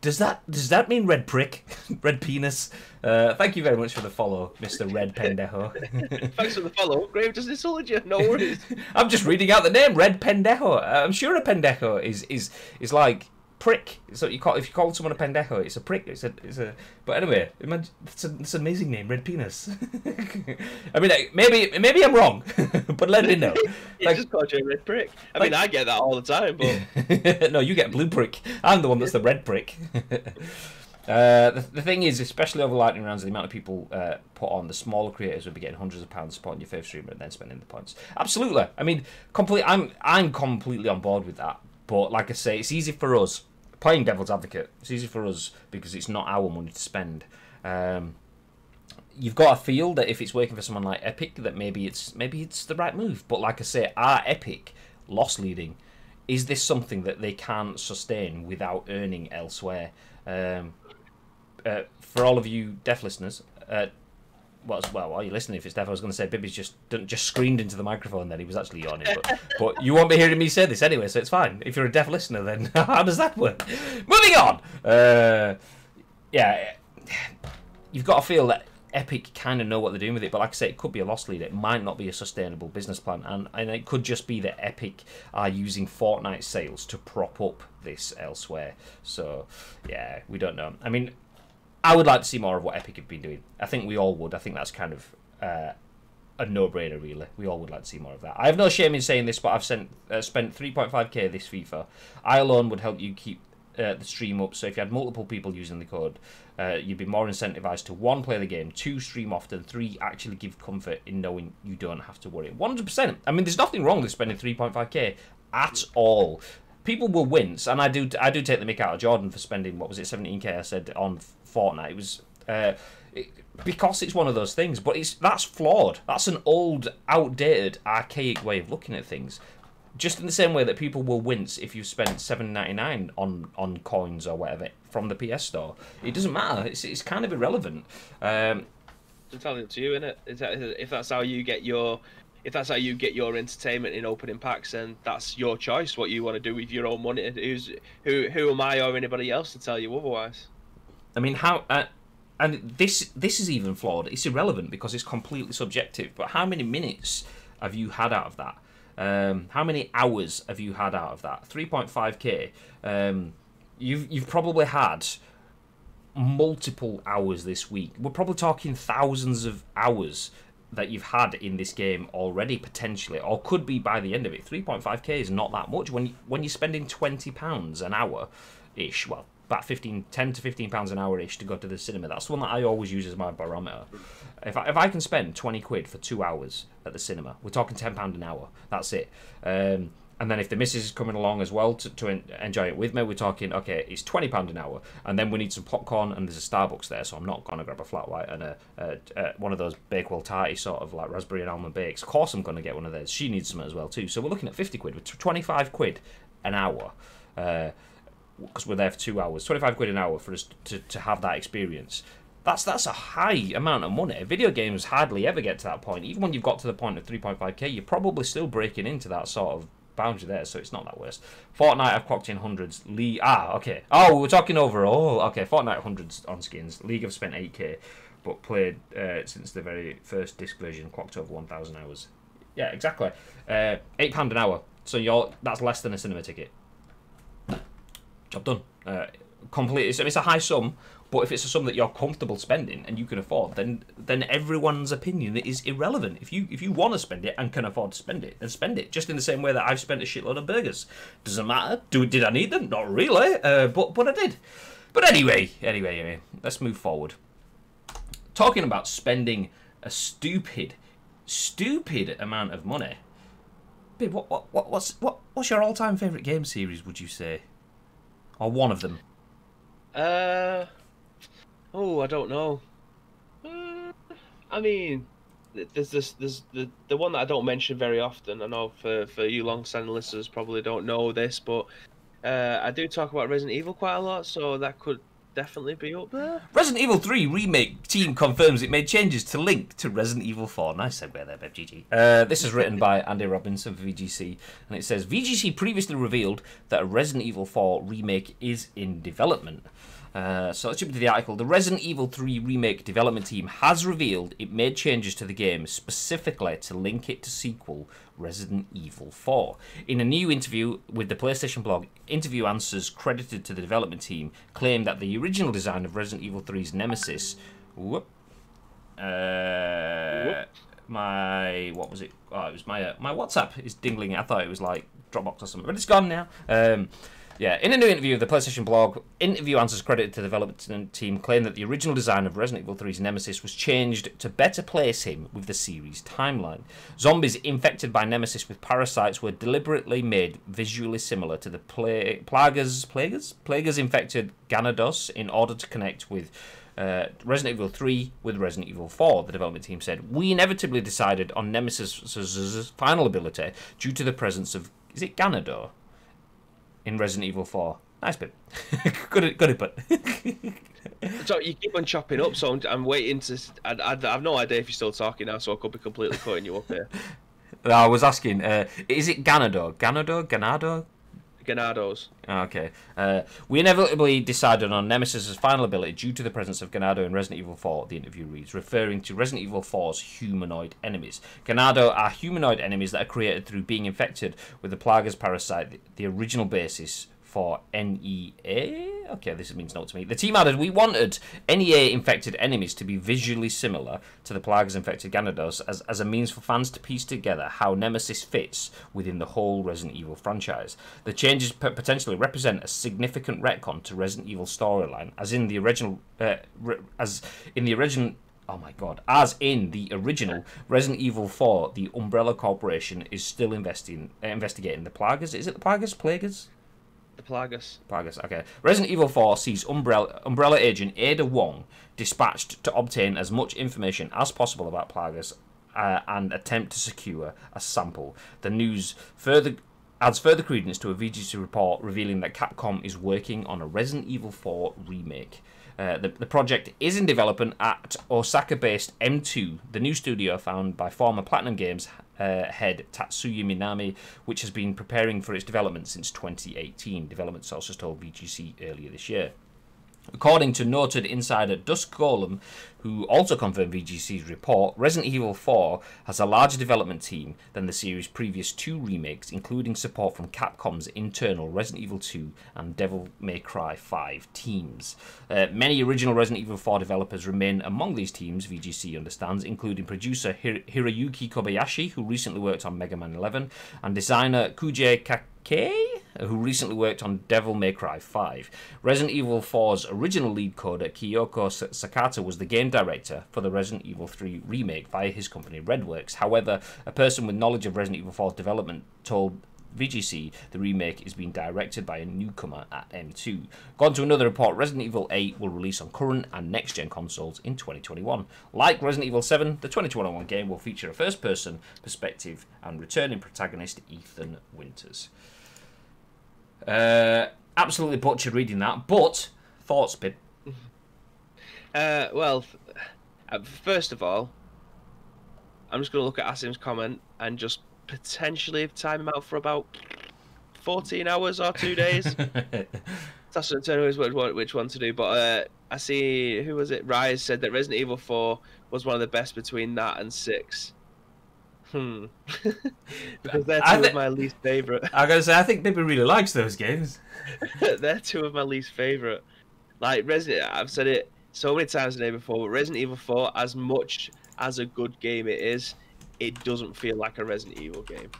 Does that does that mean red prick, red penis? Uh, thank you very much for the follow, Mister Red Pendejo. Thanks for the follow. Grave just insulted you. No worries. I'm just reading out the name, Red Pendejo. Uh, I'm sure a pendejo is is is like prick. So you call if you call someone a pendejo, it's a prick. It's a it's a. But anyway, imagine, it's, a, it's an amazing name, Red Penis. I mean, like, maybe maybe I'm wrong, but let me know. You like, just called you a red prick. I like, mean, I get that all the time, but no, you get blue prick. I'm the one that's the red prick. uh, the, the thing is, especially over lightning rounds, the amount of people uh, put on, the smaller creators would be getting hundreds of pounds supporting your favourite streamer and then spending the points. Absolutely. I mean, complete. I'm I'm completely on board with that. But like I say, it's easy for us. Playing devil's advocate, it's easy for us because it's not our money to spend. Um, you've got to feel that if it's working for someone like Epic, that maybe it's maybe it's the right move. But like I say, are Epic loss leading? Is this something that they can't sustain without earning elsewhere? Um, uh, for all of you deaf listeners, uh, well, well, are you listening? If it's Dev, I was going to say Bibby's just just screamed into the microphone. Then he was actually yawning, but, but you won't be hearing me say this anyway, so it's fine. If you're a deaf listener, then how does that work? Moving on. Uh, yeah, you've got to feel that Epic kind of know what they're doing with it, but like I say, it could be a loss leader. It might not be a sustainable business plan, and, and it could just be that Epic are using Fortnite sales to prop up this elsewhere. So, yeah, we don't know. I mean, I would like to see more of what Epic have been doing. I think we all would. I think that's kind of uh, a no-brainer, really. We all would like to see more of that. I have no shame in saying this, but I've sent, uh, spent three point five K this FIFA. I alone would help you keep Uh, the stream up, so if you had multiple people using the code, uh, you'd be more incentivized to one, play the game, two, stream often, three, actually give comfort in knowing you don't have to worry. one hundred percent. I mean, there's nothing wrong with spending three point five K at all. People will wince, and I do I do take the mick out of Jordan for spending, what was it, seventeen K, I said, on Fortnite. It was uh, it, because it's one of those things, but it's that's flawed. That's an old, outdated, archaic way of looking at things. Just in the same way that people will wince if you spend seven ninety-nine on on coins or whatever from the P S Store. It doesn't matter. It's it's kind of irrelevant. Um, it's entirely up to you, innit? Is that, if that's how you get your if that's how you get your entertainment in opening packs, then that's your choice what you want to do with your own money. Who's who? Who am I or anybody else to tell you otherwise? I mean, how? Uh, and this this is even flawed. It's irrelevant because it's completely subjective. But how many minutes have you had out of that? Um, how many hours have you had out of that? three point five K. Um, you've you've probably had multiple hours this week. We're probably talking thousands of hours that you've had in this game already, potentially, or could be by the end of it. three point five K is not that much. When you, when you're spending twenty pounds an hour ish, well, about fifteen, ten to fifteen pounds an hour ish to go to the cinema. That's the one that I always use as my barometer. If I, if I can spend twenty quid for two hours at the cinema, we're talking ten pound an hour. That's it. Um, and then if the missus is coming along as well to, to en enjoy it with me, we're talking, okay, it's twenty pound an hour. And then we need some popcorn, and there's a Starbucks there, so I'm not going to grab a flat white and a, a, a one of those Bakewell tarty sort of like raspberry and almond bakes. Of course I'm going to get one of those. She needs some as well too. So we're looking at fifty quid, with twenty-five quid an hour. Uh, because we're there for two hours, twenty-five quid an hour for us to, to have that experience. That's that's a high amount of money. Video games hardly ever get to that point. Even when you've got to the point of three point five K, you're probably still breaking into that sort of boundary there, so it's not that worse. Fortnite, I've clocked in hundreds. League, ah, okay. Oh, we were talking overall. Okay, Fortnite hundreds on skins. League, I've spent eight K, but played uh, since the very first disc version, clocked over one thousand hours. Yeah, exactly. Uh, eight pound an hour. So you're that's less than a cinema ticket. Job done. Uh, completely. So it's a high sum, but if it's a sum that you're comfortable spending and you can afford, then then everyone's opinion is irrelevant. If you if you want to spend it and can afford to spend it, then spend it. Just in the same way that I've spent a shitload of burgers. Doesn't matter. Do did I need them? Not really. Uh, but but I did. But anyway, anyway, anyway, let's move forward. Talking about spending a stupid, stupid amount of money. Babe, what what what what's what what's your all-time favourite game series? Would you say? Or one of them? Uh, oh, I don't know. Uh, I mean, there's this, there's the the one that I don't mention very often. I know for for you long-standing listeners probably don't know this, but uh, I do talk about Resident Evil quite a lot, so that could definitely be up there. Resident Evil three remake team confirms it made changes to link to Resident Evil four. Nice segue there, Bev G G. Uh, this is written by Andy Robinson for V G C, and it says, V G C previously revealed that a Resident Evil four remake is in development. Uh, so let's jump into the article. The Resident Evil three remake development team has revealed it made changes to the game specifically to link it to sequel Resident Evil four. In a new interview with the PlayStation blog, interview answers credited to the development team claim that the original design of Resident Evil three's Nemesis, whoop, uh, whoop. my what was it? Oh, it was my uh, my WhatsApp is dingling. I thought it was like Dropbox or something, but it's gone now. Um, yeah, in a new interview with the PlayStation blog, interview answers credited to the development team claim that the original design of Resident Evil three's Nemesis was changed to better place him with the series timeline. Zombies infected by Nemesis with parasites were deliberately made visually similar to the pla Plagas, Plagas? Plagas infected Ganados in order to connect with Uh, Resident Evil three with Resident Evil four, the development team said. We inevitably decided on Nemesis's final ability due to the presence of, is it Ganador? In Resident Evil four. Nice bit. good, good input. So you keep on chopping up, so I'm, I'm waiting to... I, I, I have no idea if you're still talking now, so I could be completely cutting you up here. I was asking, uh, is it Ganado? Ganado? Ganado? Ganado's. Okay. Uh, we inevitably decided on Nemesis's final ability due to the presence of Ganado in Resident Evil four, the interview reads, referring to Resident Evil four's humanoid enemies. Ganado are humanoid enemies that are created through being infected with the Plagas parasite, the original basis for N E A? Okay, this means no to me. The team added, we wanted N E A-infected enemies to be visually similar to the Plagas-infected Ganados as, as a means for fans to piece together how Nemesis fits within the whole Resident Evil franchise. The changes potentially represent a significant retcon to Resident Evil storyline, as in the original... Uh, as in the original... Oh my god. As in the original Resident Evil four, the Umbrella Corporation is still investing, uh, investigating the Plagas. Is it the Plagas? Plagas? The Plagas. Plagas, okay. Resident Evil four sees Umbrella, Umbrella agent Ada Wong dispatched to obtain as much information as possible about Plagas uh, and attempt to secure a sample. The news further adds further credence to a V G C report revealing that Capcom is working on a Resident Evil four remake. Uh, the, the project is in development at Osaka-based M two, the new studio founded by former Platinum Games uh, head Tatsuya Minami, which has been preparing for its development since twenty eighteen. Development sources told V G C earlier this year. According to noted insider Dusk Golem, who also confirmed V G C's report, Resident Evil four has a larger development team than the series' previous two remakes, including support from Capcom's internal Resident Evil two and Devil May Cry five teams. Uh, many original Resident Evil four developers remain among these teams, V G C understands, including producer Hir Hiroyuki Kobayashi, who recently worked on Mega Man eleven, and designer Kujie Kakei, who recently worked on Devil May Cry five. Resident Evil four's original lead coder, Kyoko Sakata, was the game director for the Resident Evil three remake via his company Redworks. However, a person with knowledge of Resident Evil four's development told V G C the remake is being directed by a newcomer at M two. Gone to another report, Resident Evil eight will release on current and next-gen consoles in twenty twenty-one. Like Resident Evil seven, the twenty twenty-one game will feature a first-person perspective and returning protagonist Ethan Winters. Uh, absolutely butchered reading that, but thoughts, Pip? Uh, well, first of all, I'm just going to look at Asim's comment and just potentially time him out for about fourteen hours or two days. That's what which one to do, but uh, I see, who was it? Rise said that Resident Evil four was one of the best between that and six. Hmm. Because they're two of my least favourite. I gotta say, I think Bibby really likes those games. They're two of my least favourite. Like, Resident, I've said it so many times today before, but Resident Evil four, as much as a good game it is, it doesn't feel like a Resident Evil game.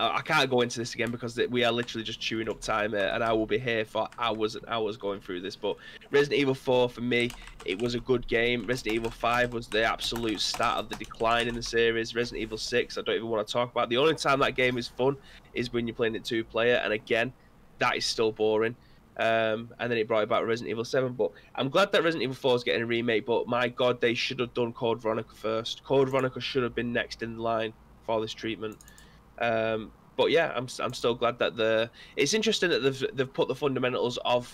I can't go into this again because we are literally just chewing up time here, and I will be here for hours and hours going through this. But Resident Evil four, for me, it was a good game. Resident Evil five was the absolute start of the decline in the series. Resident Evil six, I don't even want to talk about. The only time that game is fun is when you're playing it two-player, and again, that is still boring. Um, and then it brought about Resident Evil seven. But I'm glad that Resident Evil four is getting a remake, but my God, they should have done Code Veronica first. Code Veronica should have been next in line for this treatment. Um, but yeah, I'm I'm still glad that the it's interesting that they've they've put the fundamentals of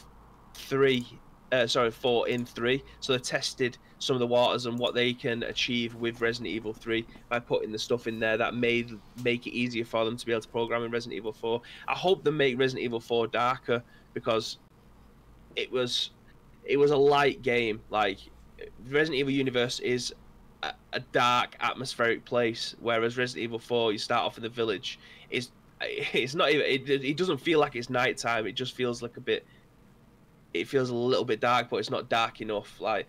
three, uh, sorry four in three, so they tested some of the waters and what they can achieve with Resident Evil three by putting the stuff in there that made make it easier for them to be able to program in Resident Evil four. I hope they make Resident Evil four darker, because it was it was a light game. Like, Resident Evil universe is a dark, atmospheric place, whereas Resident Evil four, you start off in the village. It's it's not even. It, it doesn't feel like it's nighttime. It just feels like a bit. It feels a little bit dark, but it's not dark enough. Like,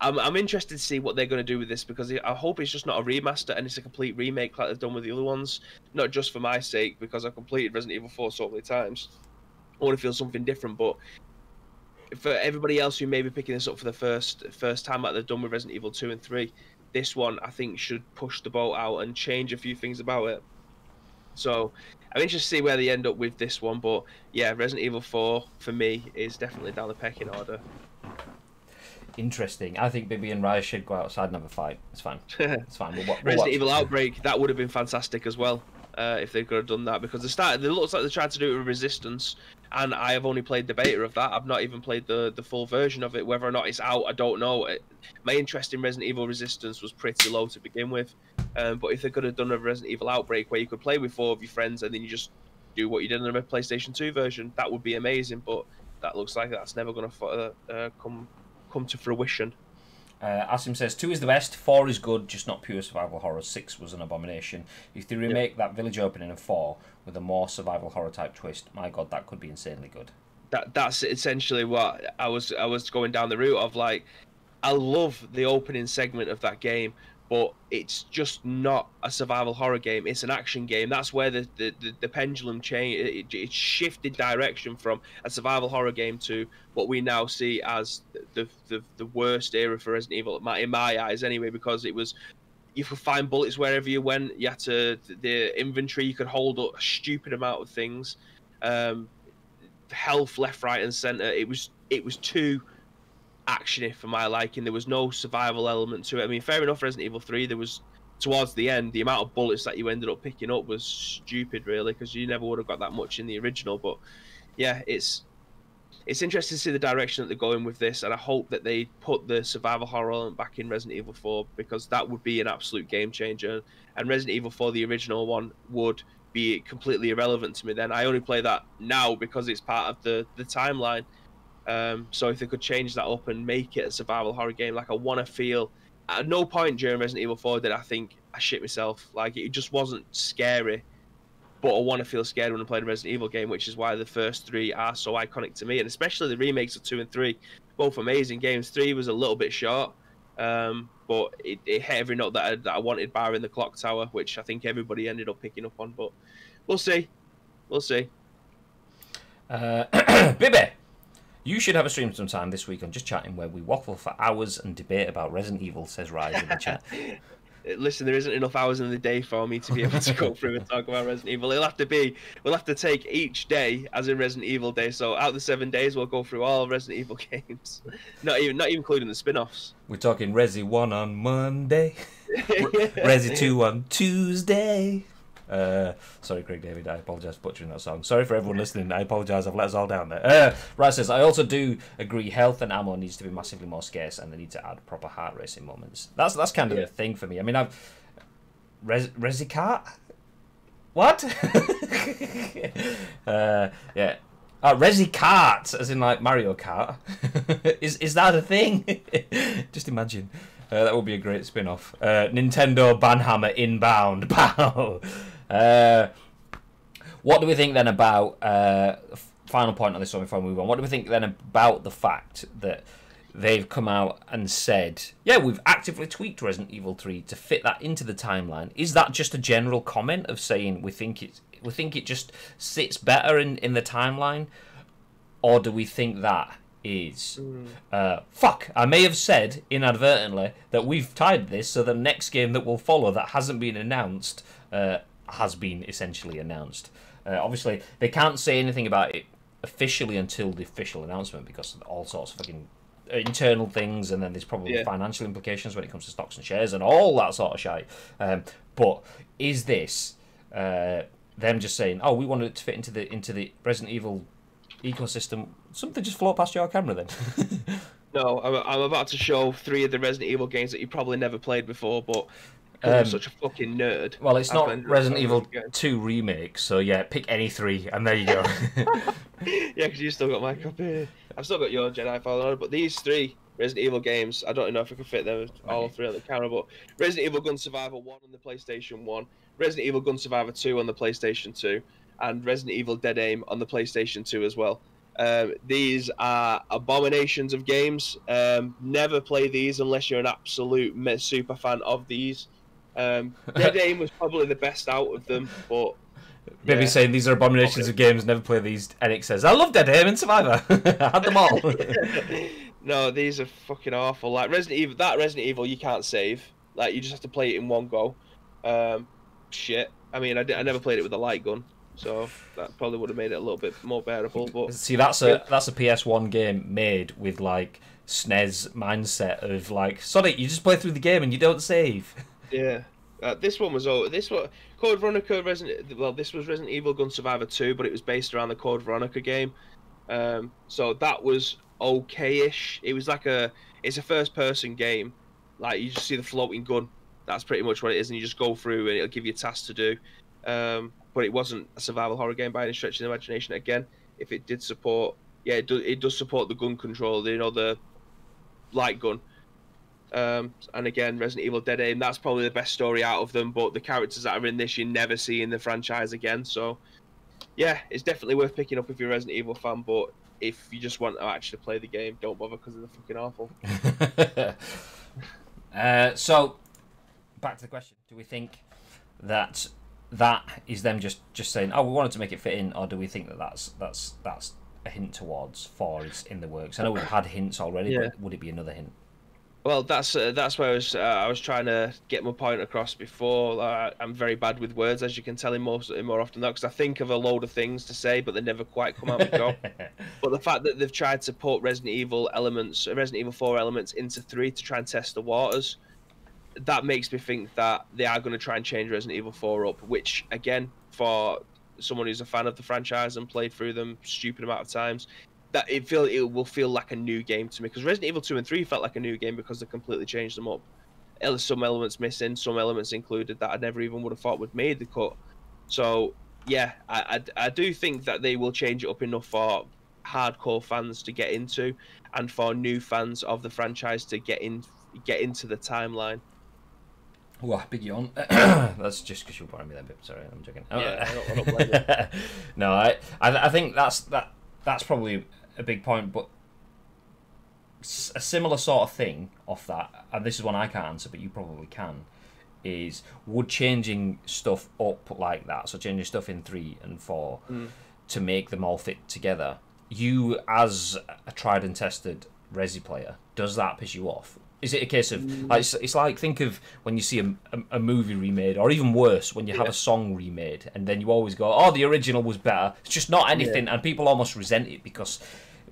I'm I'm interested to see what they're going to do with this, because I hope it's just not a remaster and it's a complete remake like they've done with the other ones. Not just for my sake, because I've completed Resident Evil four so many times. I want to feel something different, but for everybody else who may be picking this up for the first first time, like they've done with Resident Evil two and three. This one, I think, should push the boat out and change a few things about it. So I'm interested to see where they end up with this one. But yeah, Resident Evil four, for me, is definitely down the pecking order. Interesting. I think Bibby and Raya should go outside and have a fight. It's fine. It's fine. We'll, we'll Resident Evil Outbreak, that would have been fantastic as well. uh, if they could have done that, because they started. It looks like they tried to do it with Resistance, and I have only played the beta of that. I've not even played the the full version of it. Whether or not it's out, I don't know. It, my interest in Resident Evil Resistance was pretty low to begin with, um, but if they could have done a Resident Evil Outbreak where you could play with four of your friends and then you just do what you did in the PlayStation two version, that would be amazing. But that looks like that's never going to uh, come come to fruition. Uh, Asim says, two is the best, four is good, just not pure survival horror, six was an abomination. If they remake yep. that village opening of four with a more survival horror type twist, my god, that could be insanely good. That That's essentially what I was I was going down the route of, like, I love the opening segment of that game, but it's just not a survival horror game, it's an action game. That's where the, the, the, the pendulum changed, it, it shifted direction from a survival horror game to what we now see as the, the, the worst era for Resident Evil, in my eyes anyway, because it was, you could find bullets wherever you went, you had to, the inventory, you could hold up a stupid amount of things, um, health left, right and centre, it was, it was too... actiony for my liking. There was no survival element to it. I mean, fair enough, Resident Evil three, there was, towards the end, the amount of bullets that you ended up picking up was stupid, really, because you never would have got that much in the original. But yeah, it's it's interesting to see the direction that they're going with this, and I hope that they put the survival horror element back in Resident Evil four, because that would be an absolute game changer. And Resident Evil four, the original one, would be completely irrelevant to me then. I only play that now because it's part of the the timeline. Um, so if they could change that up and make it a survival horror game, like, I want to feel, at no point during Resident Evil four did I think I shit myself, like, it just wasn't scary, but I want to feel scared when I played a Resident Evil game, which is why the first three are so iconic to me, and especially the remakes of two and three, both amazing games. Three was a little bit short, um, but it, it hit every note that I, that I wanted, barring the clock tower, which I think everybody ended up picking up on, but we'll see, we'll see. Uh, Bibby! You should have a stream sometime this week on Just Chatting where we waffle for hours and debate about Resident Evil, says Rise in the chat. Listen, there isn't enough hours in the day for me to be able to go through and talk about Resident Evil. It'll have to be, we'll have to take each day as in Resident Evil day. So out of the seven days, we'll go through all Resident Evil games, not even not even including the spin-offs. We're talking Resi one on Monday, Resi two on Tuesday. Uh, sorry, Craig David, I apologise for butchering that song. Sorry for everyone listening, I apologise, I've let us all down there. Uh, Raz says, I also do agree health and ammo needs to be massively more scarce and they need to add proper heart racing moments. That's that's kind of yeah. the thing for me. I mean, I've... Res, Resicart? What? uh, yeah. Oh, Resicart, as in like Mario Kart. is, is that a thing? Just imagine. Uh, that would be a great spin-off. Uh, Nintendo Banhammer inbound. Pow! Uh, what do we think then about... Uh, final point on this one before we move on. What do we think then about the fact that they've come out and said, yeah, we've actively tweaked Resident Evil three to fit that into the timeline. Is that just a general comment of saying we think it, we think it just sits better in, in the timeline? Or do we think that... is uh fuck, I may have said inadvertently that we've tied this so the next game that will follow that hasn't been announced uh has been essentially announced. Uh, obviously they can't say anything about it officially until the official announcement because of all sorts of fucking internal things, and then there's probably yeah. financial implications when it comes to stocks and shares and all that sort of shit. Um but is this uh them just saying, oh, we wanted it to fit into the into the Resident Evil ecosystem? Something just float past your camera then. No, I'm, I'm about to show three of the Resident Evil games that you probably never played before, but because um, I'm such a fucking nerd. Well, it's not Resident Evil two remake, so yeah, pick any three and there you go. Yeah, because you've still got my copy. I've still got your Jedi Fallen Order, but these three Resident Evil games, I don't know if I can fit them all three on the camera, but Resident Evil Gun Survivor one on the PlayStation one, Resident Evil Gun Survivor two on the PlayStation two, and Resident Evil Dead Aim on the PlayStation two as well. Um, these are abominations of games. Um, never play these unless you're an absolute super fan of these. Um, Dead Aim was probably the best out of them, but... Baby yeah. saying these are abominations of games, never play these. Eric says, I love Dead Aim and Survivor. I had them all. No, these are fucking awful. Like, Resident Evil, that Resident Evil you can't save. Like, you just have to play it in one go. Um, shit. I mean, I, did, I never played it with a light gun. So that probably would have made it a little bit more bearable. But see, that's a that's a P S one game made with like S N E S mindset of like Sonic. You just play through the game and you don't save. Yeah, Uh, this one was all this one Code Veronica Resident. Well, this was Resident Evil Gun Survivor two, but it was based around the Code Veronica game. Um, so that was okay-ish. It was like a it's a first-person game. Like you just see the floating gun. That's pretty much what it is, and you just go through, and it'll give you tasks to do. Um, but it wasn't a survival horror game by any stretch of the imagination. Again, if it did support, yeah, it does. It does support the gun control, you know, the light gun. Um, and again, Resident Evil Dead Aim, that's probably the best story out of them, but the characters that are in this you never see in the franchise again, so yeah, it's definitely worth picking up if you're a Resident Evil fan, but if you just want to actually play the game, don't bother because they're fucking awful. uh, so, back to the question, do we think that that is them just, just saying, oh, we wanted to make it fit in, or do we think that that's, that's, that's a hint towards four is in the works? I know we've had hints already, yeah. But would it be another hint? Well, that's uh, that's where I was. Uh, I was trying to get my point across before. Uh, I'm very bad with words, as you can tell, in most more often than not, because I think of a load of things to say, but they never quite come out of the job. But the fact that they've tried to put Resident Evil elements, Resident Evil four elements, into three to try and test the waters, that makes me think that they are going to try and change Resident Evil four up. Which, again, for someone who's a fan of the franchise and played through them a stupid amount of times. That it feel it will feel like a new game to me, because Resident Evil two and three felt like a new game because they completely changed them up. Some elements missing, some elements included that I never even would have thought would made the cut. So yeah, I, I I do think that they will change it up enough for hardcore fans to get into, and for new fans of the franchise to get in get into the timeline. Well, big yawn. That's just because you're boring me then, Pip. Sorry, I'm joking. Yeah, I don't, I don't blame you. No, I I I think that's that that's probably a big point, but a similar sort of thing off that, and this is one I can't answer, but you probably can, is would changing stuff up like that, so changing stuff in three and four mm. to make them all fit together, you as a tried and tested Resi player, does that piss you off? Is it a case of, mm. like, it's, it's like, think of when you see a, a, a movie remade, or even worse, when you yeah. have a song remade, and then you always go, oh, the original was better. It's just not anything, yeah. and people almost resent it because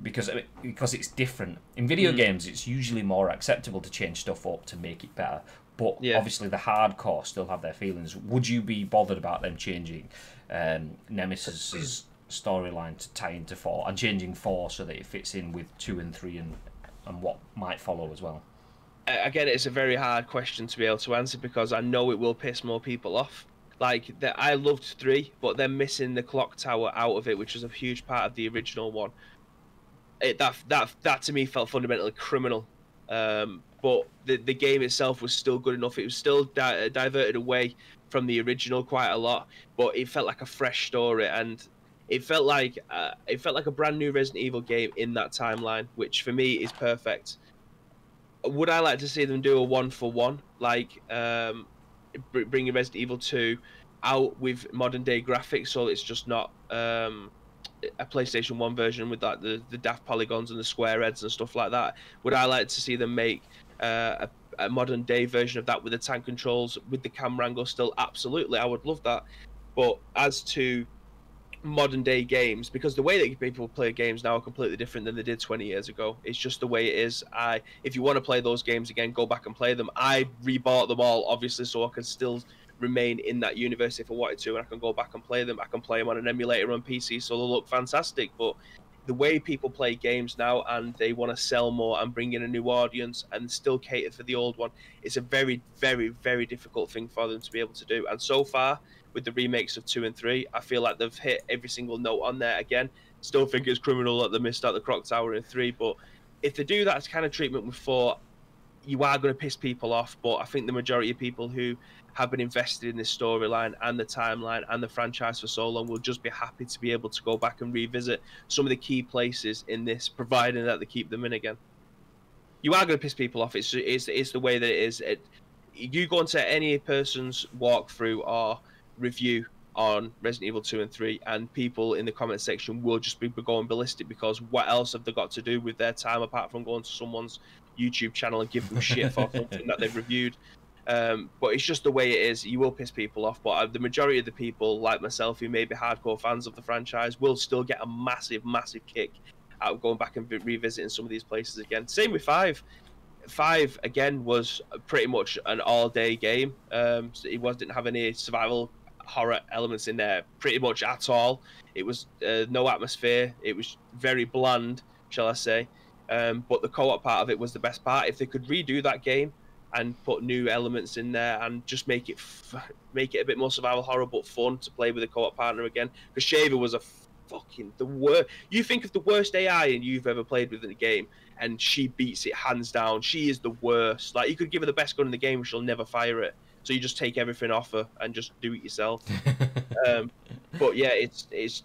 because because it's different. In video mm. games, it's usually more acceptable to change stuff up to make it better, but yeah. obviously the hardcore still have their feelings. Would you be bothered about them changing um, Nemesis's storyline to tie into four, and changing four so that it fits in with two and three and, and what might follow as well? Again, it's a very hard question to be able to answer because I know it will piss more people off. Like, the, I loved three, but they're missing the clock tower out of it, which was a huge part of the original one. It, that, that, that to me felt fundamentally criminal. Um, but the, the game itself was still good enough. It was still di diverted away from the original quite a lot, but it felt like a fresh story, and it felt like uh, it felt like a brand new Resident Evil game in that timeline, which for me is perfect. Would I like to see them do a one-for-one, one, like um, bringing Resident Evil two out with modern-day graphics, so it's just not um, a PlayStation one version with like the, the daft polygons and the square heads and stuff like that? Would I like to see them make uh, a, a modern-day version of that with the tank controls, with the camera angle still? Absolutely, I would love that. But as to modern-day games, because the way that people play games now are completely different than they did twenty years ago. It's just the way it is. I, if you want to play those games again, go back and play them. I rebought them all, obviously, so I can still remain in that universe if I wanted to, and I can go back and play them. I can play them on an emulator on P C, so they'll look fantastic. But the way people play games now, and they want to sell more and bring in a new audience and still cater for the old one, it's a very, very, very difficult thing for them to be able to do. And so far, with the remakes of two and three, I feel like they've hit every single note on there. Again, still think it's criminal that they missed out the Croc Tower in three, but if they do that kind of treatment with four, you are going to piss people off. But I think the majority of people who have been invested in this storyline and the timeline and the franchise for so long will just be happy to be able to go back and revisit some of the key places in this, providing that they keep them in again. You are going to piss people off. It's, it's, it's the way that it is. It, you go into any person's walkthrough or review on Resident Evil two and three, and people in the comment section will just be going ballistic, because what else have they got to do with their time apart from going to someone's YouTube channel and give them shit for something that they've reviewed? Um, but it's just the way it is. You will piss people off, but the majority of the people like myself who may be hardcore fans of the franchise will still get a massive, massive kick out of going back and revisiting some of these places again. Same with five. five again was pretty much an all-day game. Um, so it was didn't have any survival horror elements in there pretty much at all. It was uh, no atmosphere. It was very bland, shall I say? Um, but the co-op part of it was the best part. If they could redo that game and put new elements in there and just make it f make it a bit more survival horror but fun to play with a co-op partner again, because Shaver was a fucking the worst. You think of the worst A I and you've ever played with in the game, and she beats it hands down. She is the worst. Like, you could give her the best gun in the game, and she'll never fire it. So you just take everything off her and just do it yourself. um, but yeah, it's it's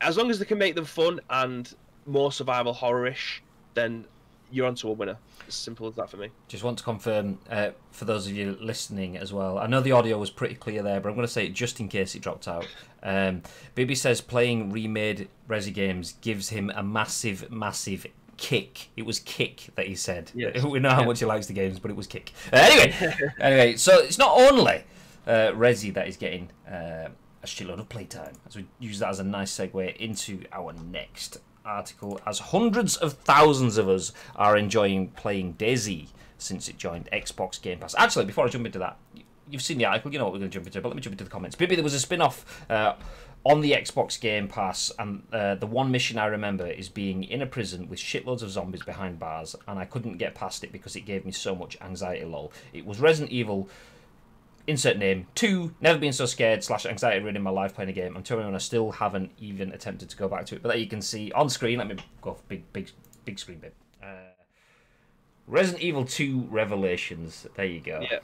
as long as they can make them fun and more survival horror-ish, then you're onto a winner. As simple as that for me. Just want to confirm uh, for those of you listening as well. I know the audio was pretty clear there, but I'm going to say it just in case it dropped out. Um, Bibi says playing remade Resi games gives him a massive, massive kick. It was kick that he said. Yes. We know how much he likes the games, but it was kick. Uh, anyway, anyway, so it's not only uh, Resi that is getting uh, a shitload of playtime. So we use that as a nice segue into our next article, as hundreds of thousands of us are enjoying playing DayZ since it joined Xbox Game Pass. Actually, before I jump into that, you've seen the article, you know what we're going to jump into, but let me jump into the comments. Maybe there was a spin-off uh, on the Xbox Game Pass, and uh, the one mission I remember is being in a prison with shitloads of zombies behind bars, and I couldn't get past it because it gave me so much anxiety, lol. It was Resident Evil, insert name, two, never been so scared slash anxiety ridden in my life playing a game. I'm telling you, I still haven't even attempted to go back to it. But there you can see on screen, let me go off big, big, big screen bit. Uh, Resident Evil two Revelations. There you go. Yeah,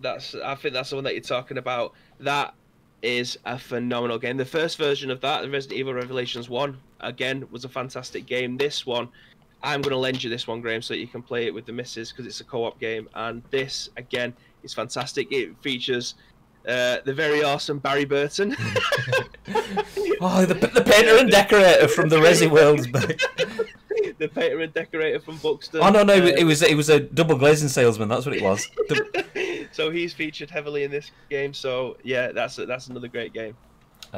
that's. I think that's the one that you're talking about. That is a phenomenal game. The first version of that, the Resident Evil Revelations one, again, was a fantastic game. This one, I'm going to lend you this one, Graham, so that you can play it with the missus, because it's a co-op game. And this, again, it's fantastic. It features uh, the very awesome Barry Burton. Oh, the, the painter and decorator from the Resi worlds back. The painter and decorator from Buxton. Oh no, no, uh, it was it was a double glazing salesman. That's what it was. So he's featured heavily in this game. So yeah, that's a, that's another great game. Uh,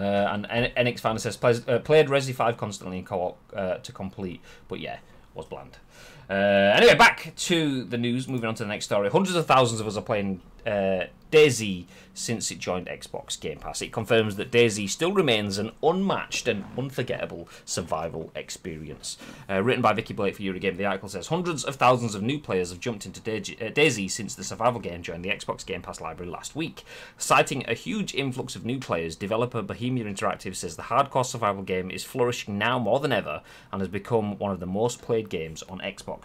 and Enix Fan says plays, uh, played Resi five constantly in co-op uh, to complete, but yeah, was bland. Uh, anyway, back to the news, moving on to the next story. Hundreds of thousands of us are playing uh, DayZ since it joined Xbox Game Pass. It confirms that DayZ still remains an unmatched and unforgettable survival experience. Uh, written by Vicky Blake for Eurogame, the article says, hundreds of thousands of new players have jumped into DayZ since the survival game joined the Xbox Game Pass library last week. Citing a huge influx of new players, developer Bohemia Interactive says the hardcore survival game is flourishing now more than ever and has become one of the most played games on Xbox.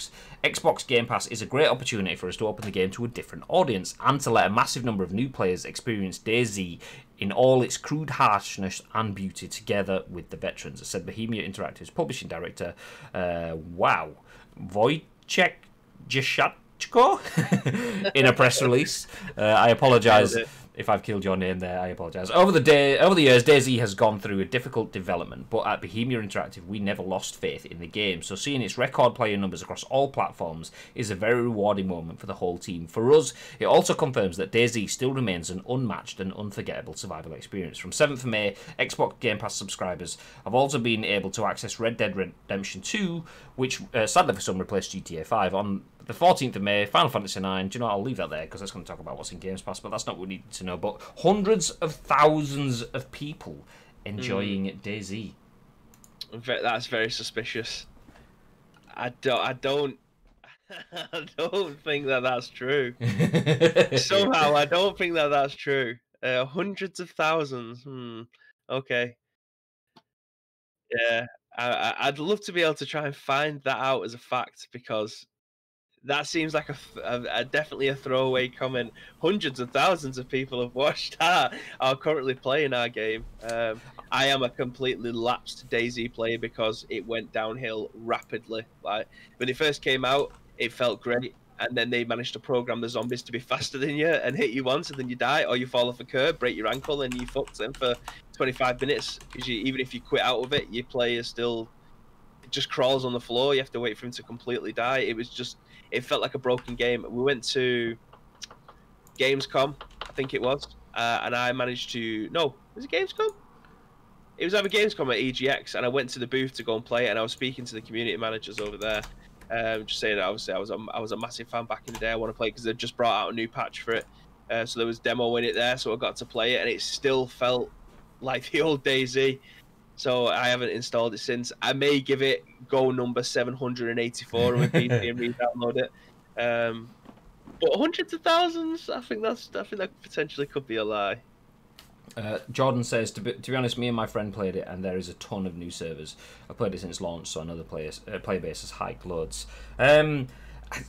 Xbox Game Pass is a great opportunity for us to open the game to a different audience and to let a massive number of new players experience DayZ in all its crude harshness and beauty together with the veterans, as said Bohemia Interactive's publishing director, uh, wow, Wojciech Jasatko, in a press release. Uh, I apologise if I've killed your name there, I apologise. Over the day, over the years, DayZ has gone through a difficult development, but at Bohemia Interactive, we never lost faith in the game. So seeing its record player numbers across all platforms is a very rewarding moment for the whole team. For us, it also confirms that DayZ still remains an unmatched and unforgettable survival experience. From seventh of May, Xbox Game Pass subscribers have also been able to access Red Dead Redemption two, which uh, sadly for some replaced G T A five. On the fourteenth of May, Final Fantasy nine. Do you know what? I'll leave that there because that's going to talk about what's in Games Pass, but that's not what we need to know. But hundreds of thousands of people enjoying mm. DayZ. That's very suspicious. I don't. I don't. I don't think that that's true. Somehow, I don't think that that's true. Uh, hundreds of thousands. Hmm. Okay. Yeah, I, I'd love to be able to try and find that out as a fact, because that seems like a, a, a definitely a throwaway comment. Hundreds of thousands of people have watched that, are currently playing our game. Um, I am a completely lapsed DayZ player because it went downhill rapidly. Like, when it first came out, it felt great, and then they managed to program the zombies to be faster than you and hit you once, and then you die, or you fall off a curb, break your ankle, and you fucked them for twenty-five minutes. Because you, even if you quit out of it, your player still just crawls on the floor. You have to wait for him to completely die. It was just... it felt like a broken game. We went to Gamescom, I think it was, uh, and I managed to... No, was it Gamescom? It was either Gamescom or E G X, and I went to the booth to go and play it, and I was speaking to the community managers over there, Um, just saying, obviously, I was a, I was a massive fan back in the day. I want to play because they just brought out a new patch for it. Uh, so there was demo in it there, so I got to play it, and it still felt like the old DayZ. So I haven't installed it since. I may give it go number seven hundred eighty-four on P C and re-download it. Um, but hundreds of thousands, I think that's I think that potentially could be a lie. Uh, Jordan says, to be, to be honest, me and my friend played it, and there is a ton of new servers. I played it since launch, so another player uh, player base has hiked loads. Um,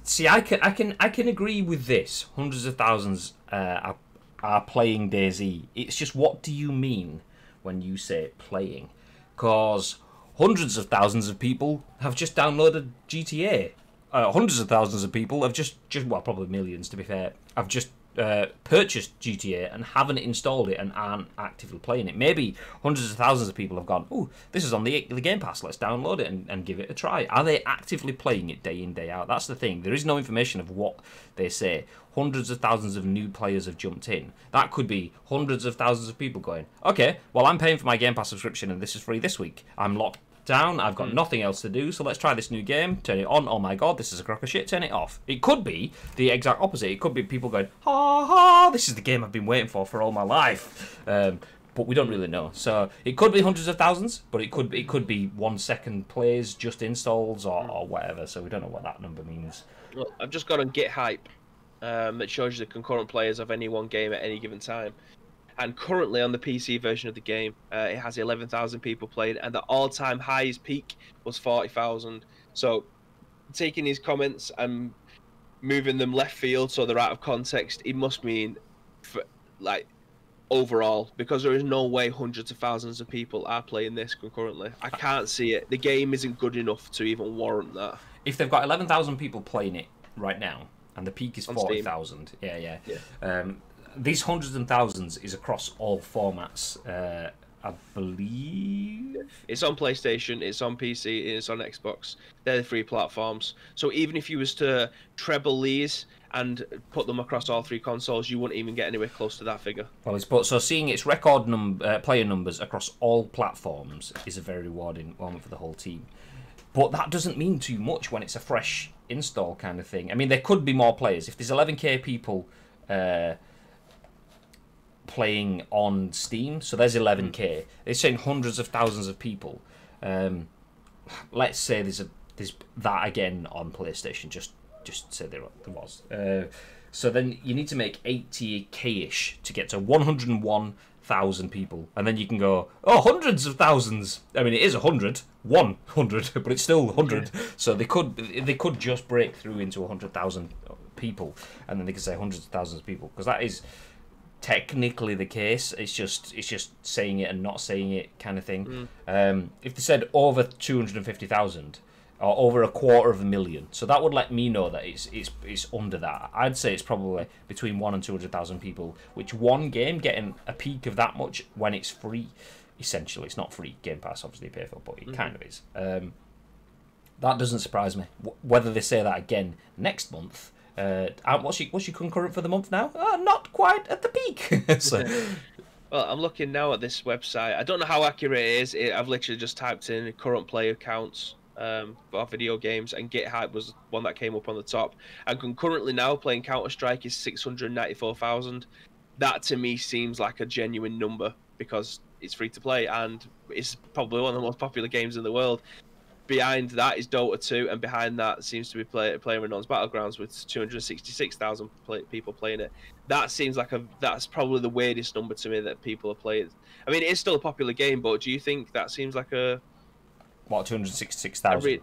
see, I can I can I can agree with this. Hundreds of thousands uh, are are playing DayZ. It's just, what do you mean when you say playing? Because hundreds of thousands of people have just downloaded G T A. Uh, hundreds of thousands of people have just just well, probably millions to be fair. I've just. Uh, purchased G T A and haven't installed it and aren't actively playing it. Maybe hundreds of thousands of people have gone, oh, this is on the, the Game Pass, let's download it and, and give it a try. Are they actively playing it day in, day out? That's the thing. There is no information of what they say. Hundreds of thousands of new players have jumped in. That could be hundreds of thousands of people going, okay, well, I'm paying for my Game Pass subscription and this is free this week. I'm locked down, I've got nothing else to do, so let's try this new game, turn it on, oh my god, this is a crock of shit, turn it off. It could be the exact opposite. It could be people going, ha ha, this is the game I've been waiting for for all my life. Um, but we don't really know. So it could be hundreds of thousands, but it could, it could be one second plays, just installs, or, or whatever, so we don't know what that number means. Well, I've just got on Git Hype, um, that shows you the concurrent players of any one game at any given time. And currently on the P C version of the game, uh, it has eleven thousand people played, and the all-time highest peak was forty thousand. So taking these comments and moving them left field so they're out of context, it must mean, for, like, overall, because there is no way hundreds of thousands of people are playing this concurrently. I can't see it. The game isn't good enough to even warrant that. If they've got eleven thousand people playing it right now, and the peak is forty thousand, yeah, yeah. yeah. Um, these hundreds and thousands is across all formats, uh, I believe. It's on PlayStation, it's on P C, it's on Xbox. They're the three platforms. So even if you was to treble these and put them across all three consoles, you wouldn't even get anywhere close to that figure. Well, it's, but so seeing its record num uh, player numbers across all platforms is a very rewarding moment for the whole team. But that doesn't mean too much when it's a fresh install kind of thing. I mean, there could be more players. If there's eleven K people... Uh, playing on Steam, so there's eleven K. It's saying hundreds of thousands of people. Um, let's say there's a there's that again on PlayStation. Just just say there there was. Uh, so then you need to make eighty K ish to get to one hundred and one thousand people, and then you can go, oh, hundreds of thousands. I mean, it is a hundred, one hundred, but it's still hundred. Yeah. So they could they could just break through into a hundred thousand people, and then they could say hundreds of thousands of people, because that is technically the case. It's just it's just saying it and not saying it kind of thing. Mm. Um, if they said over two hundred fifty thousand or over a quarter of a million, so that would let me know that it's it's it's under that. I'd say it's probably between one and two hundred thousand people, which one game getting a peak of that much when it's free, essentially. It's not free. Game Pass obviously pay for, but it mm. kind of is. Um, that doesn't surprise me. W whether they say that again next month. Uh, what's your what's your concurrent for the month now? Oh, not quite at the peak. So. Well, I'm looking now at this website. I don't know how accurate it is. It, I've literally just typed in current player counts um, for video games, and Git Hype was one that came up on the top. And concurrently now playing Counter-Strike is six hundred ninety-four thousand. That to me seems like a genuine number because it's free to play and it's probably one of the most popular games in the world. Behind that is Dota two, and behind that seems to be play, PlayerUnknown's Battlegrounds with two hundred sixty-six thousand play, people playing it. That seems like a that's probably the weirdest number to me that people have played. I mean, it is still a popular game, but do you think that seems like a... What, two hundred sixty-six thousand?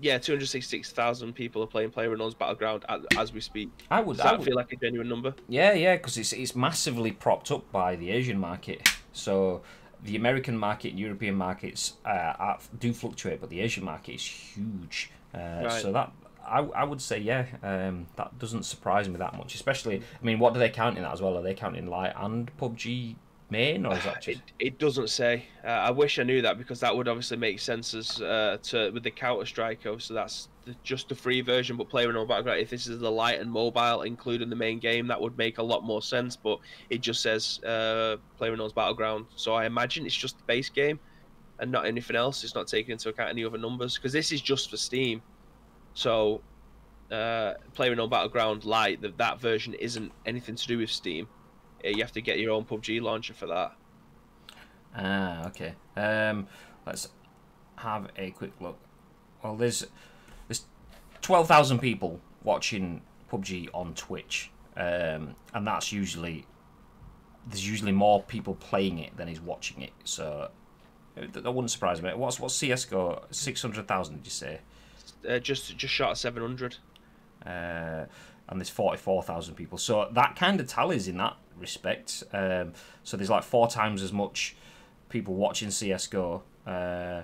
Yeah, two hundred sixty-six thousand people are playing PlayerUnknown's Battleground as, as we speak. I would, Does that I would, feel like a genuine number? Yeah, yeah, because it's, it's massively propped up by the Asian market, so... The American market and European markets uh, are, do fluctuate, but the Asian market is huge. Uh, right. So that I, I would say, yeah, um, that doesn't surprise me that much. Especially, I mean, what do they count in that as well? Are they counting Lite and P U B G main, or is that just... It, it doesn't say. Uh, I wish I knew that, because that would obviously make sense as uh, to with the Counter-Strike. Obviously, that's the, just the free version, but PlayerUnknown's Battlegrounds, if this is the Lite and mobile, including the main game, that would make a lot more sense. But it just says uh, PlayerUnknown's Battlegrounds, so I imagine it's just the base game and not anything else. It's not taking into account any other numbers, because this is just for Steam. So uh, PlayerUnknown's Battlegrounds Lite, the, that version isn't anything to do with Steam. You have to get your own P U B G launcher for that. Ah, okay. Um, let's have a quick look. Well, there's there's twelve thousand people watching P U B G on Twitch, um, and that's usually there's usually more people playing it than is watching it. So that wouldn't surprise me. What's what's C S G O? six hundred thousand? Did you say? Uh, just just shot at seven hundred. Uh, and there's forty-four thousand people. So that kind of tallies in that respect. Um, so there's like four times as much people watching C S G O uh,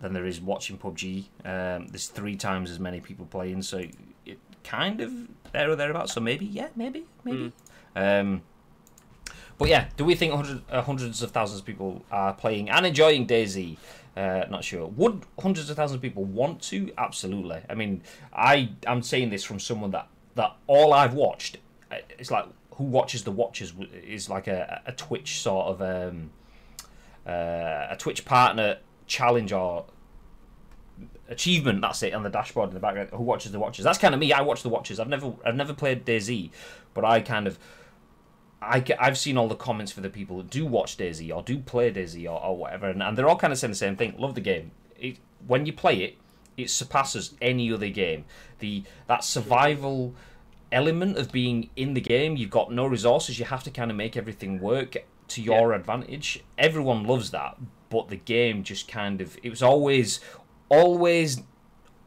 than there is watching P U B G. Um, there's three times as many people playing. So it, it kind of there or thereabouts. So maybe, yeah, maybe, maybe. Mm. Um, but yeah, do we think hundred, uh, hundreds of thousands of people are playing and enjoying DayZ? Uh, not sure. Would hundreds of thousands of people want to? Absolutely. I mean, I, I'm saying this from someone that, that all I've watched, it's like who watches the watchers is like a, a Twitch sort of um, uh, a Twitch partner challenge or achievement. That's it on the dashboard in the background. Who watches the watchers? That's kind of me. I watch the watchers. I've never I've never played DayZ, but I kind of I I've seen all the comments for the people that do watch DayZ or do play DayZ or, or whatever, and, and they're all kind of saying the same thing. Love the game. It, when you play it, it surpasses any other game. The that survival element of being in the game, you've got no resources, you have to kind of make everything work to your yeah. advantage. Everyone loves that, but the game just kind of, it was always, always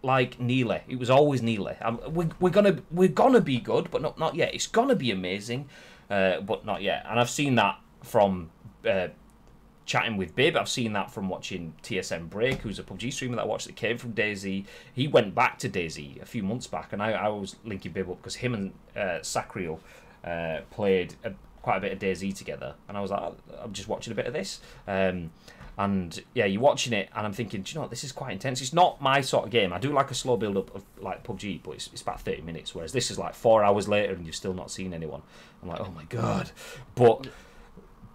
like Neely. It was always Neely. We're, we're gonna, we're gonna be good, but not, not yet. It's gonna be amazing, uh, but not yet. And I've seen that from. Uh, Chatting with Bib, I've seen that from watching T S M Break, who's a P U B G streamer that I watched that came from DayZ. He went back to DayZ a few months back, and I, I was linking Bib up because him and uh, Sacrio uh, played a, quite a bit of DayZ together, and I was like, oh, I'm just watching a bit of this, um, and yeah, you're watching it, and I'm thinking, do you know what, this is quite intense. It's not my sort of game. I do like a slow build up of like P U B G, but it's, it's about thirty minutes, whereas this is like four hours later, and you've still not seen anyone. I'm like, oh my god, but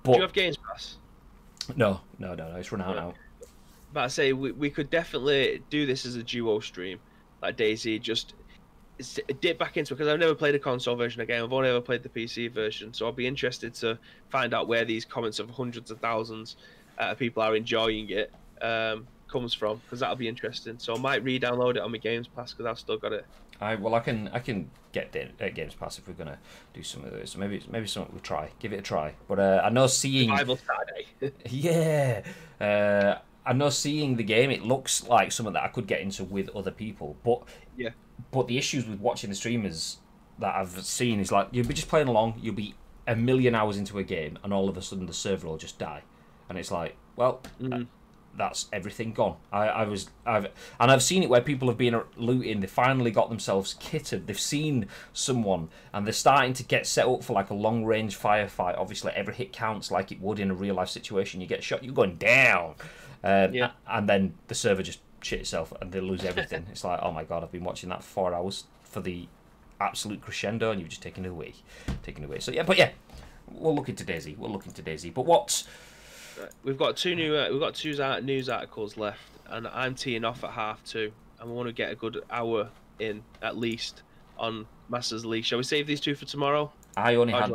but do you have Games Pass? No, no, no, no. It's run out now. But I say we we could definitely do this as a duo stream, like DayZ. Just dip back into it because I've never played a console version of the game. I've only ever played the P C version, so I'll be interested to find out where these comments of hundreds of thousands of uh, people are enjoying it um, comes from, because that'll be interesting. So I might re-download it on my Games Pass because I've still got it. I well, I can I can get uh, Games Pass if we're gonna do some of those. So maybe maybe something we'll try. Give it a try. But uh, I know seeing Survival Saturday. yeah, uh, I know seeing the game. It looks like something that I could get into with other people. But yeah, but the issues with watching the streamers that I've seen is like you'll be just playing along. You'll be a million hours into a game, and all of a sudden the server will just die, and it's like, well. Mm-hmm. Uh, that's everything gone. I, I was, I've, and I've seen it where people have been looting. They finally got themselves kitted. They've seen someone, and they're starting to get set up for like a long-range firefight. Obviously, every hit counts like it would in a real-life situation. You get shot, you're going down, um, yeah. and then the server just shit itself, and they lose everything. It's like, oh my god, I've been watching that for four hours for the absolute crescendo, and you've just taken it away, taken it away. So yeah, but yeah, we'll look into DayZ. We'll look into DayZ. But what's We've got two new. Uh, we've got two news articles left, and I'm teeing off at half two, and we want to get a good hour in at least on Masters League. Shall we save these two for tomorrow? I only had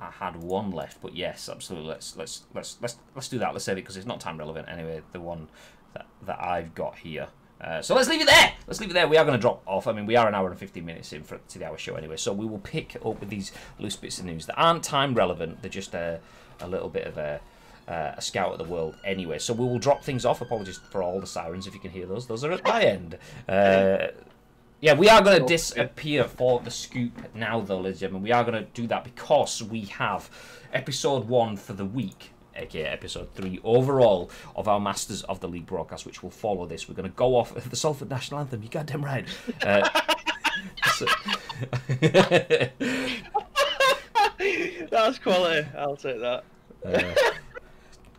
I had one left, but yes, absolutely. Let's let's let's let's let's do that. Let's save it because it's not time relevant anyway. The one that that I've got here. Uh, so let's leave it there. Let's leave it there. We are going to drop off. I mean, we are an hour and fifteen minutes in for to the hour show anyway. So we will pick up with these loose bits of news that aren't time relevant. They're just a a little bit of a. Uh, a scout at the world anyway, so we will drop things off. Apologies for all the sirens if you can hear those. Those are at my end. Uh, yeah, we are going to disappear for the scoop now, though, ladies and gentlemen. We are going to do that because we have episode one for the week, aka episode three overall of our Masters of the League broadcast, which will follow this. We're going to go off the Salford National Anthem. You goddamn right. Uh, so... That's quality. I'll take that. Uh...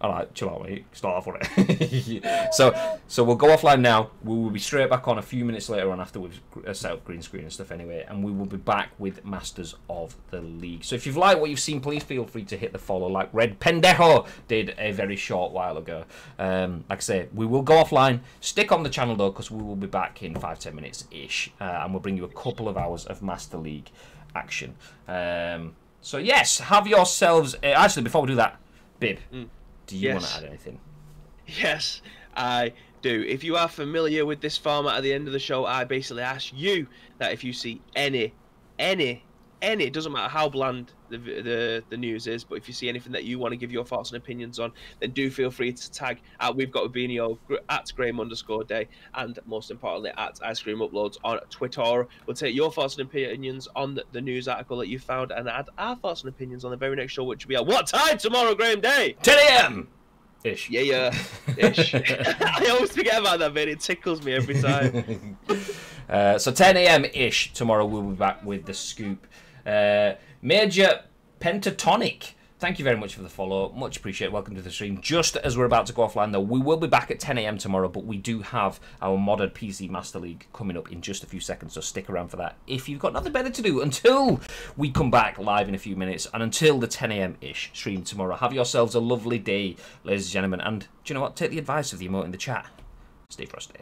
all right, chill out, mate. Start off on it. so, so we'll go offline now. We will be straight back on a few minutes later on after we've set up green screen and stuff anyway, and we will be back with Masters of the League. So if you've liked what you've seen, please feel free to hit the follow like Red Pendejo did a very short while ago. Um, like I say, we will go offline. Stick on the channel, though, because we will be back in five, ten minutes-ish, uh, and we'll bring you a couple of hours of Master League action. Um, so, yes, have yourselves... Uh, actually, before we do that, Bib... Mm. Do you yes. want to add anything? Yes, I do. If you are familiar with this format, at the end of the show, I basically ask you that if you see any, any, any, it doesn't matter how bland the, the, the news is, but if you see anything that you want to give your thoughts and opinions on, then do feel free to tag at We've Got a Vino, at Graham underscore Day, and most importantly, at Ice Cream Uploads on Twitter. We'll take your thoughts and opinions on the news article that you found and add our thoughts and opinions on the very next show, which will be at what time tomorrow, Graham Day? ten A M Ish. Yeah, yeah. Ish. I always forget about that, man. It tickles me every time. uh, so ten A M ish tomorrow, we'll be back with the scoop. Uh, Major Pentatonic, thank you very much for the follow. Much appreciated. Welcome to the stream. Just as we're about to go offline, though, we will be back at ten A M tomorrow, but we do have our modded P C Master League coming up in just a few seconds, so stick around for that if you've got nothing better to do until we come back live in a few minutes and until the ten A M ish stream tomorrow. Have yourselves a lovely day, ladies and gentlemen, and do you know what? Take the advice of the emote in the chat. Stay frosty.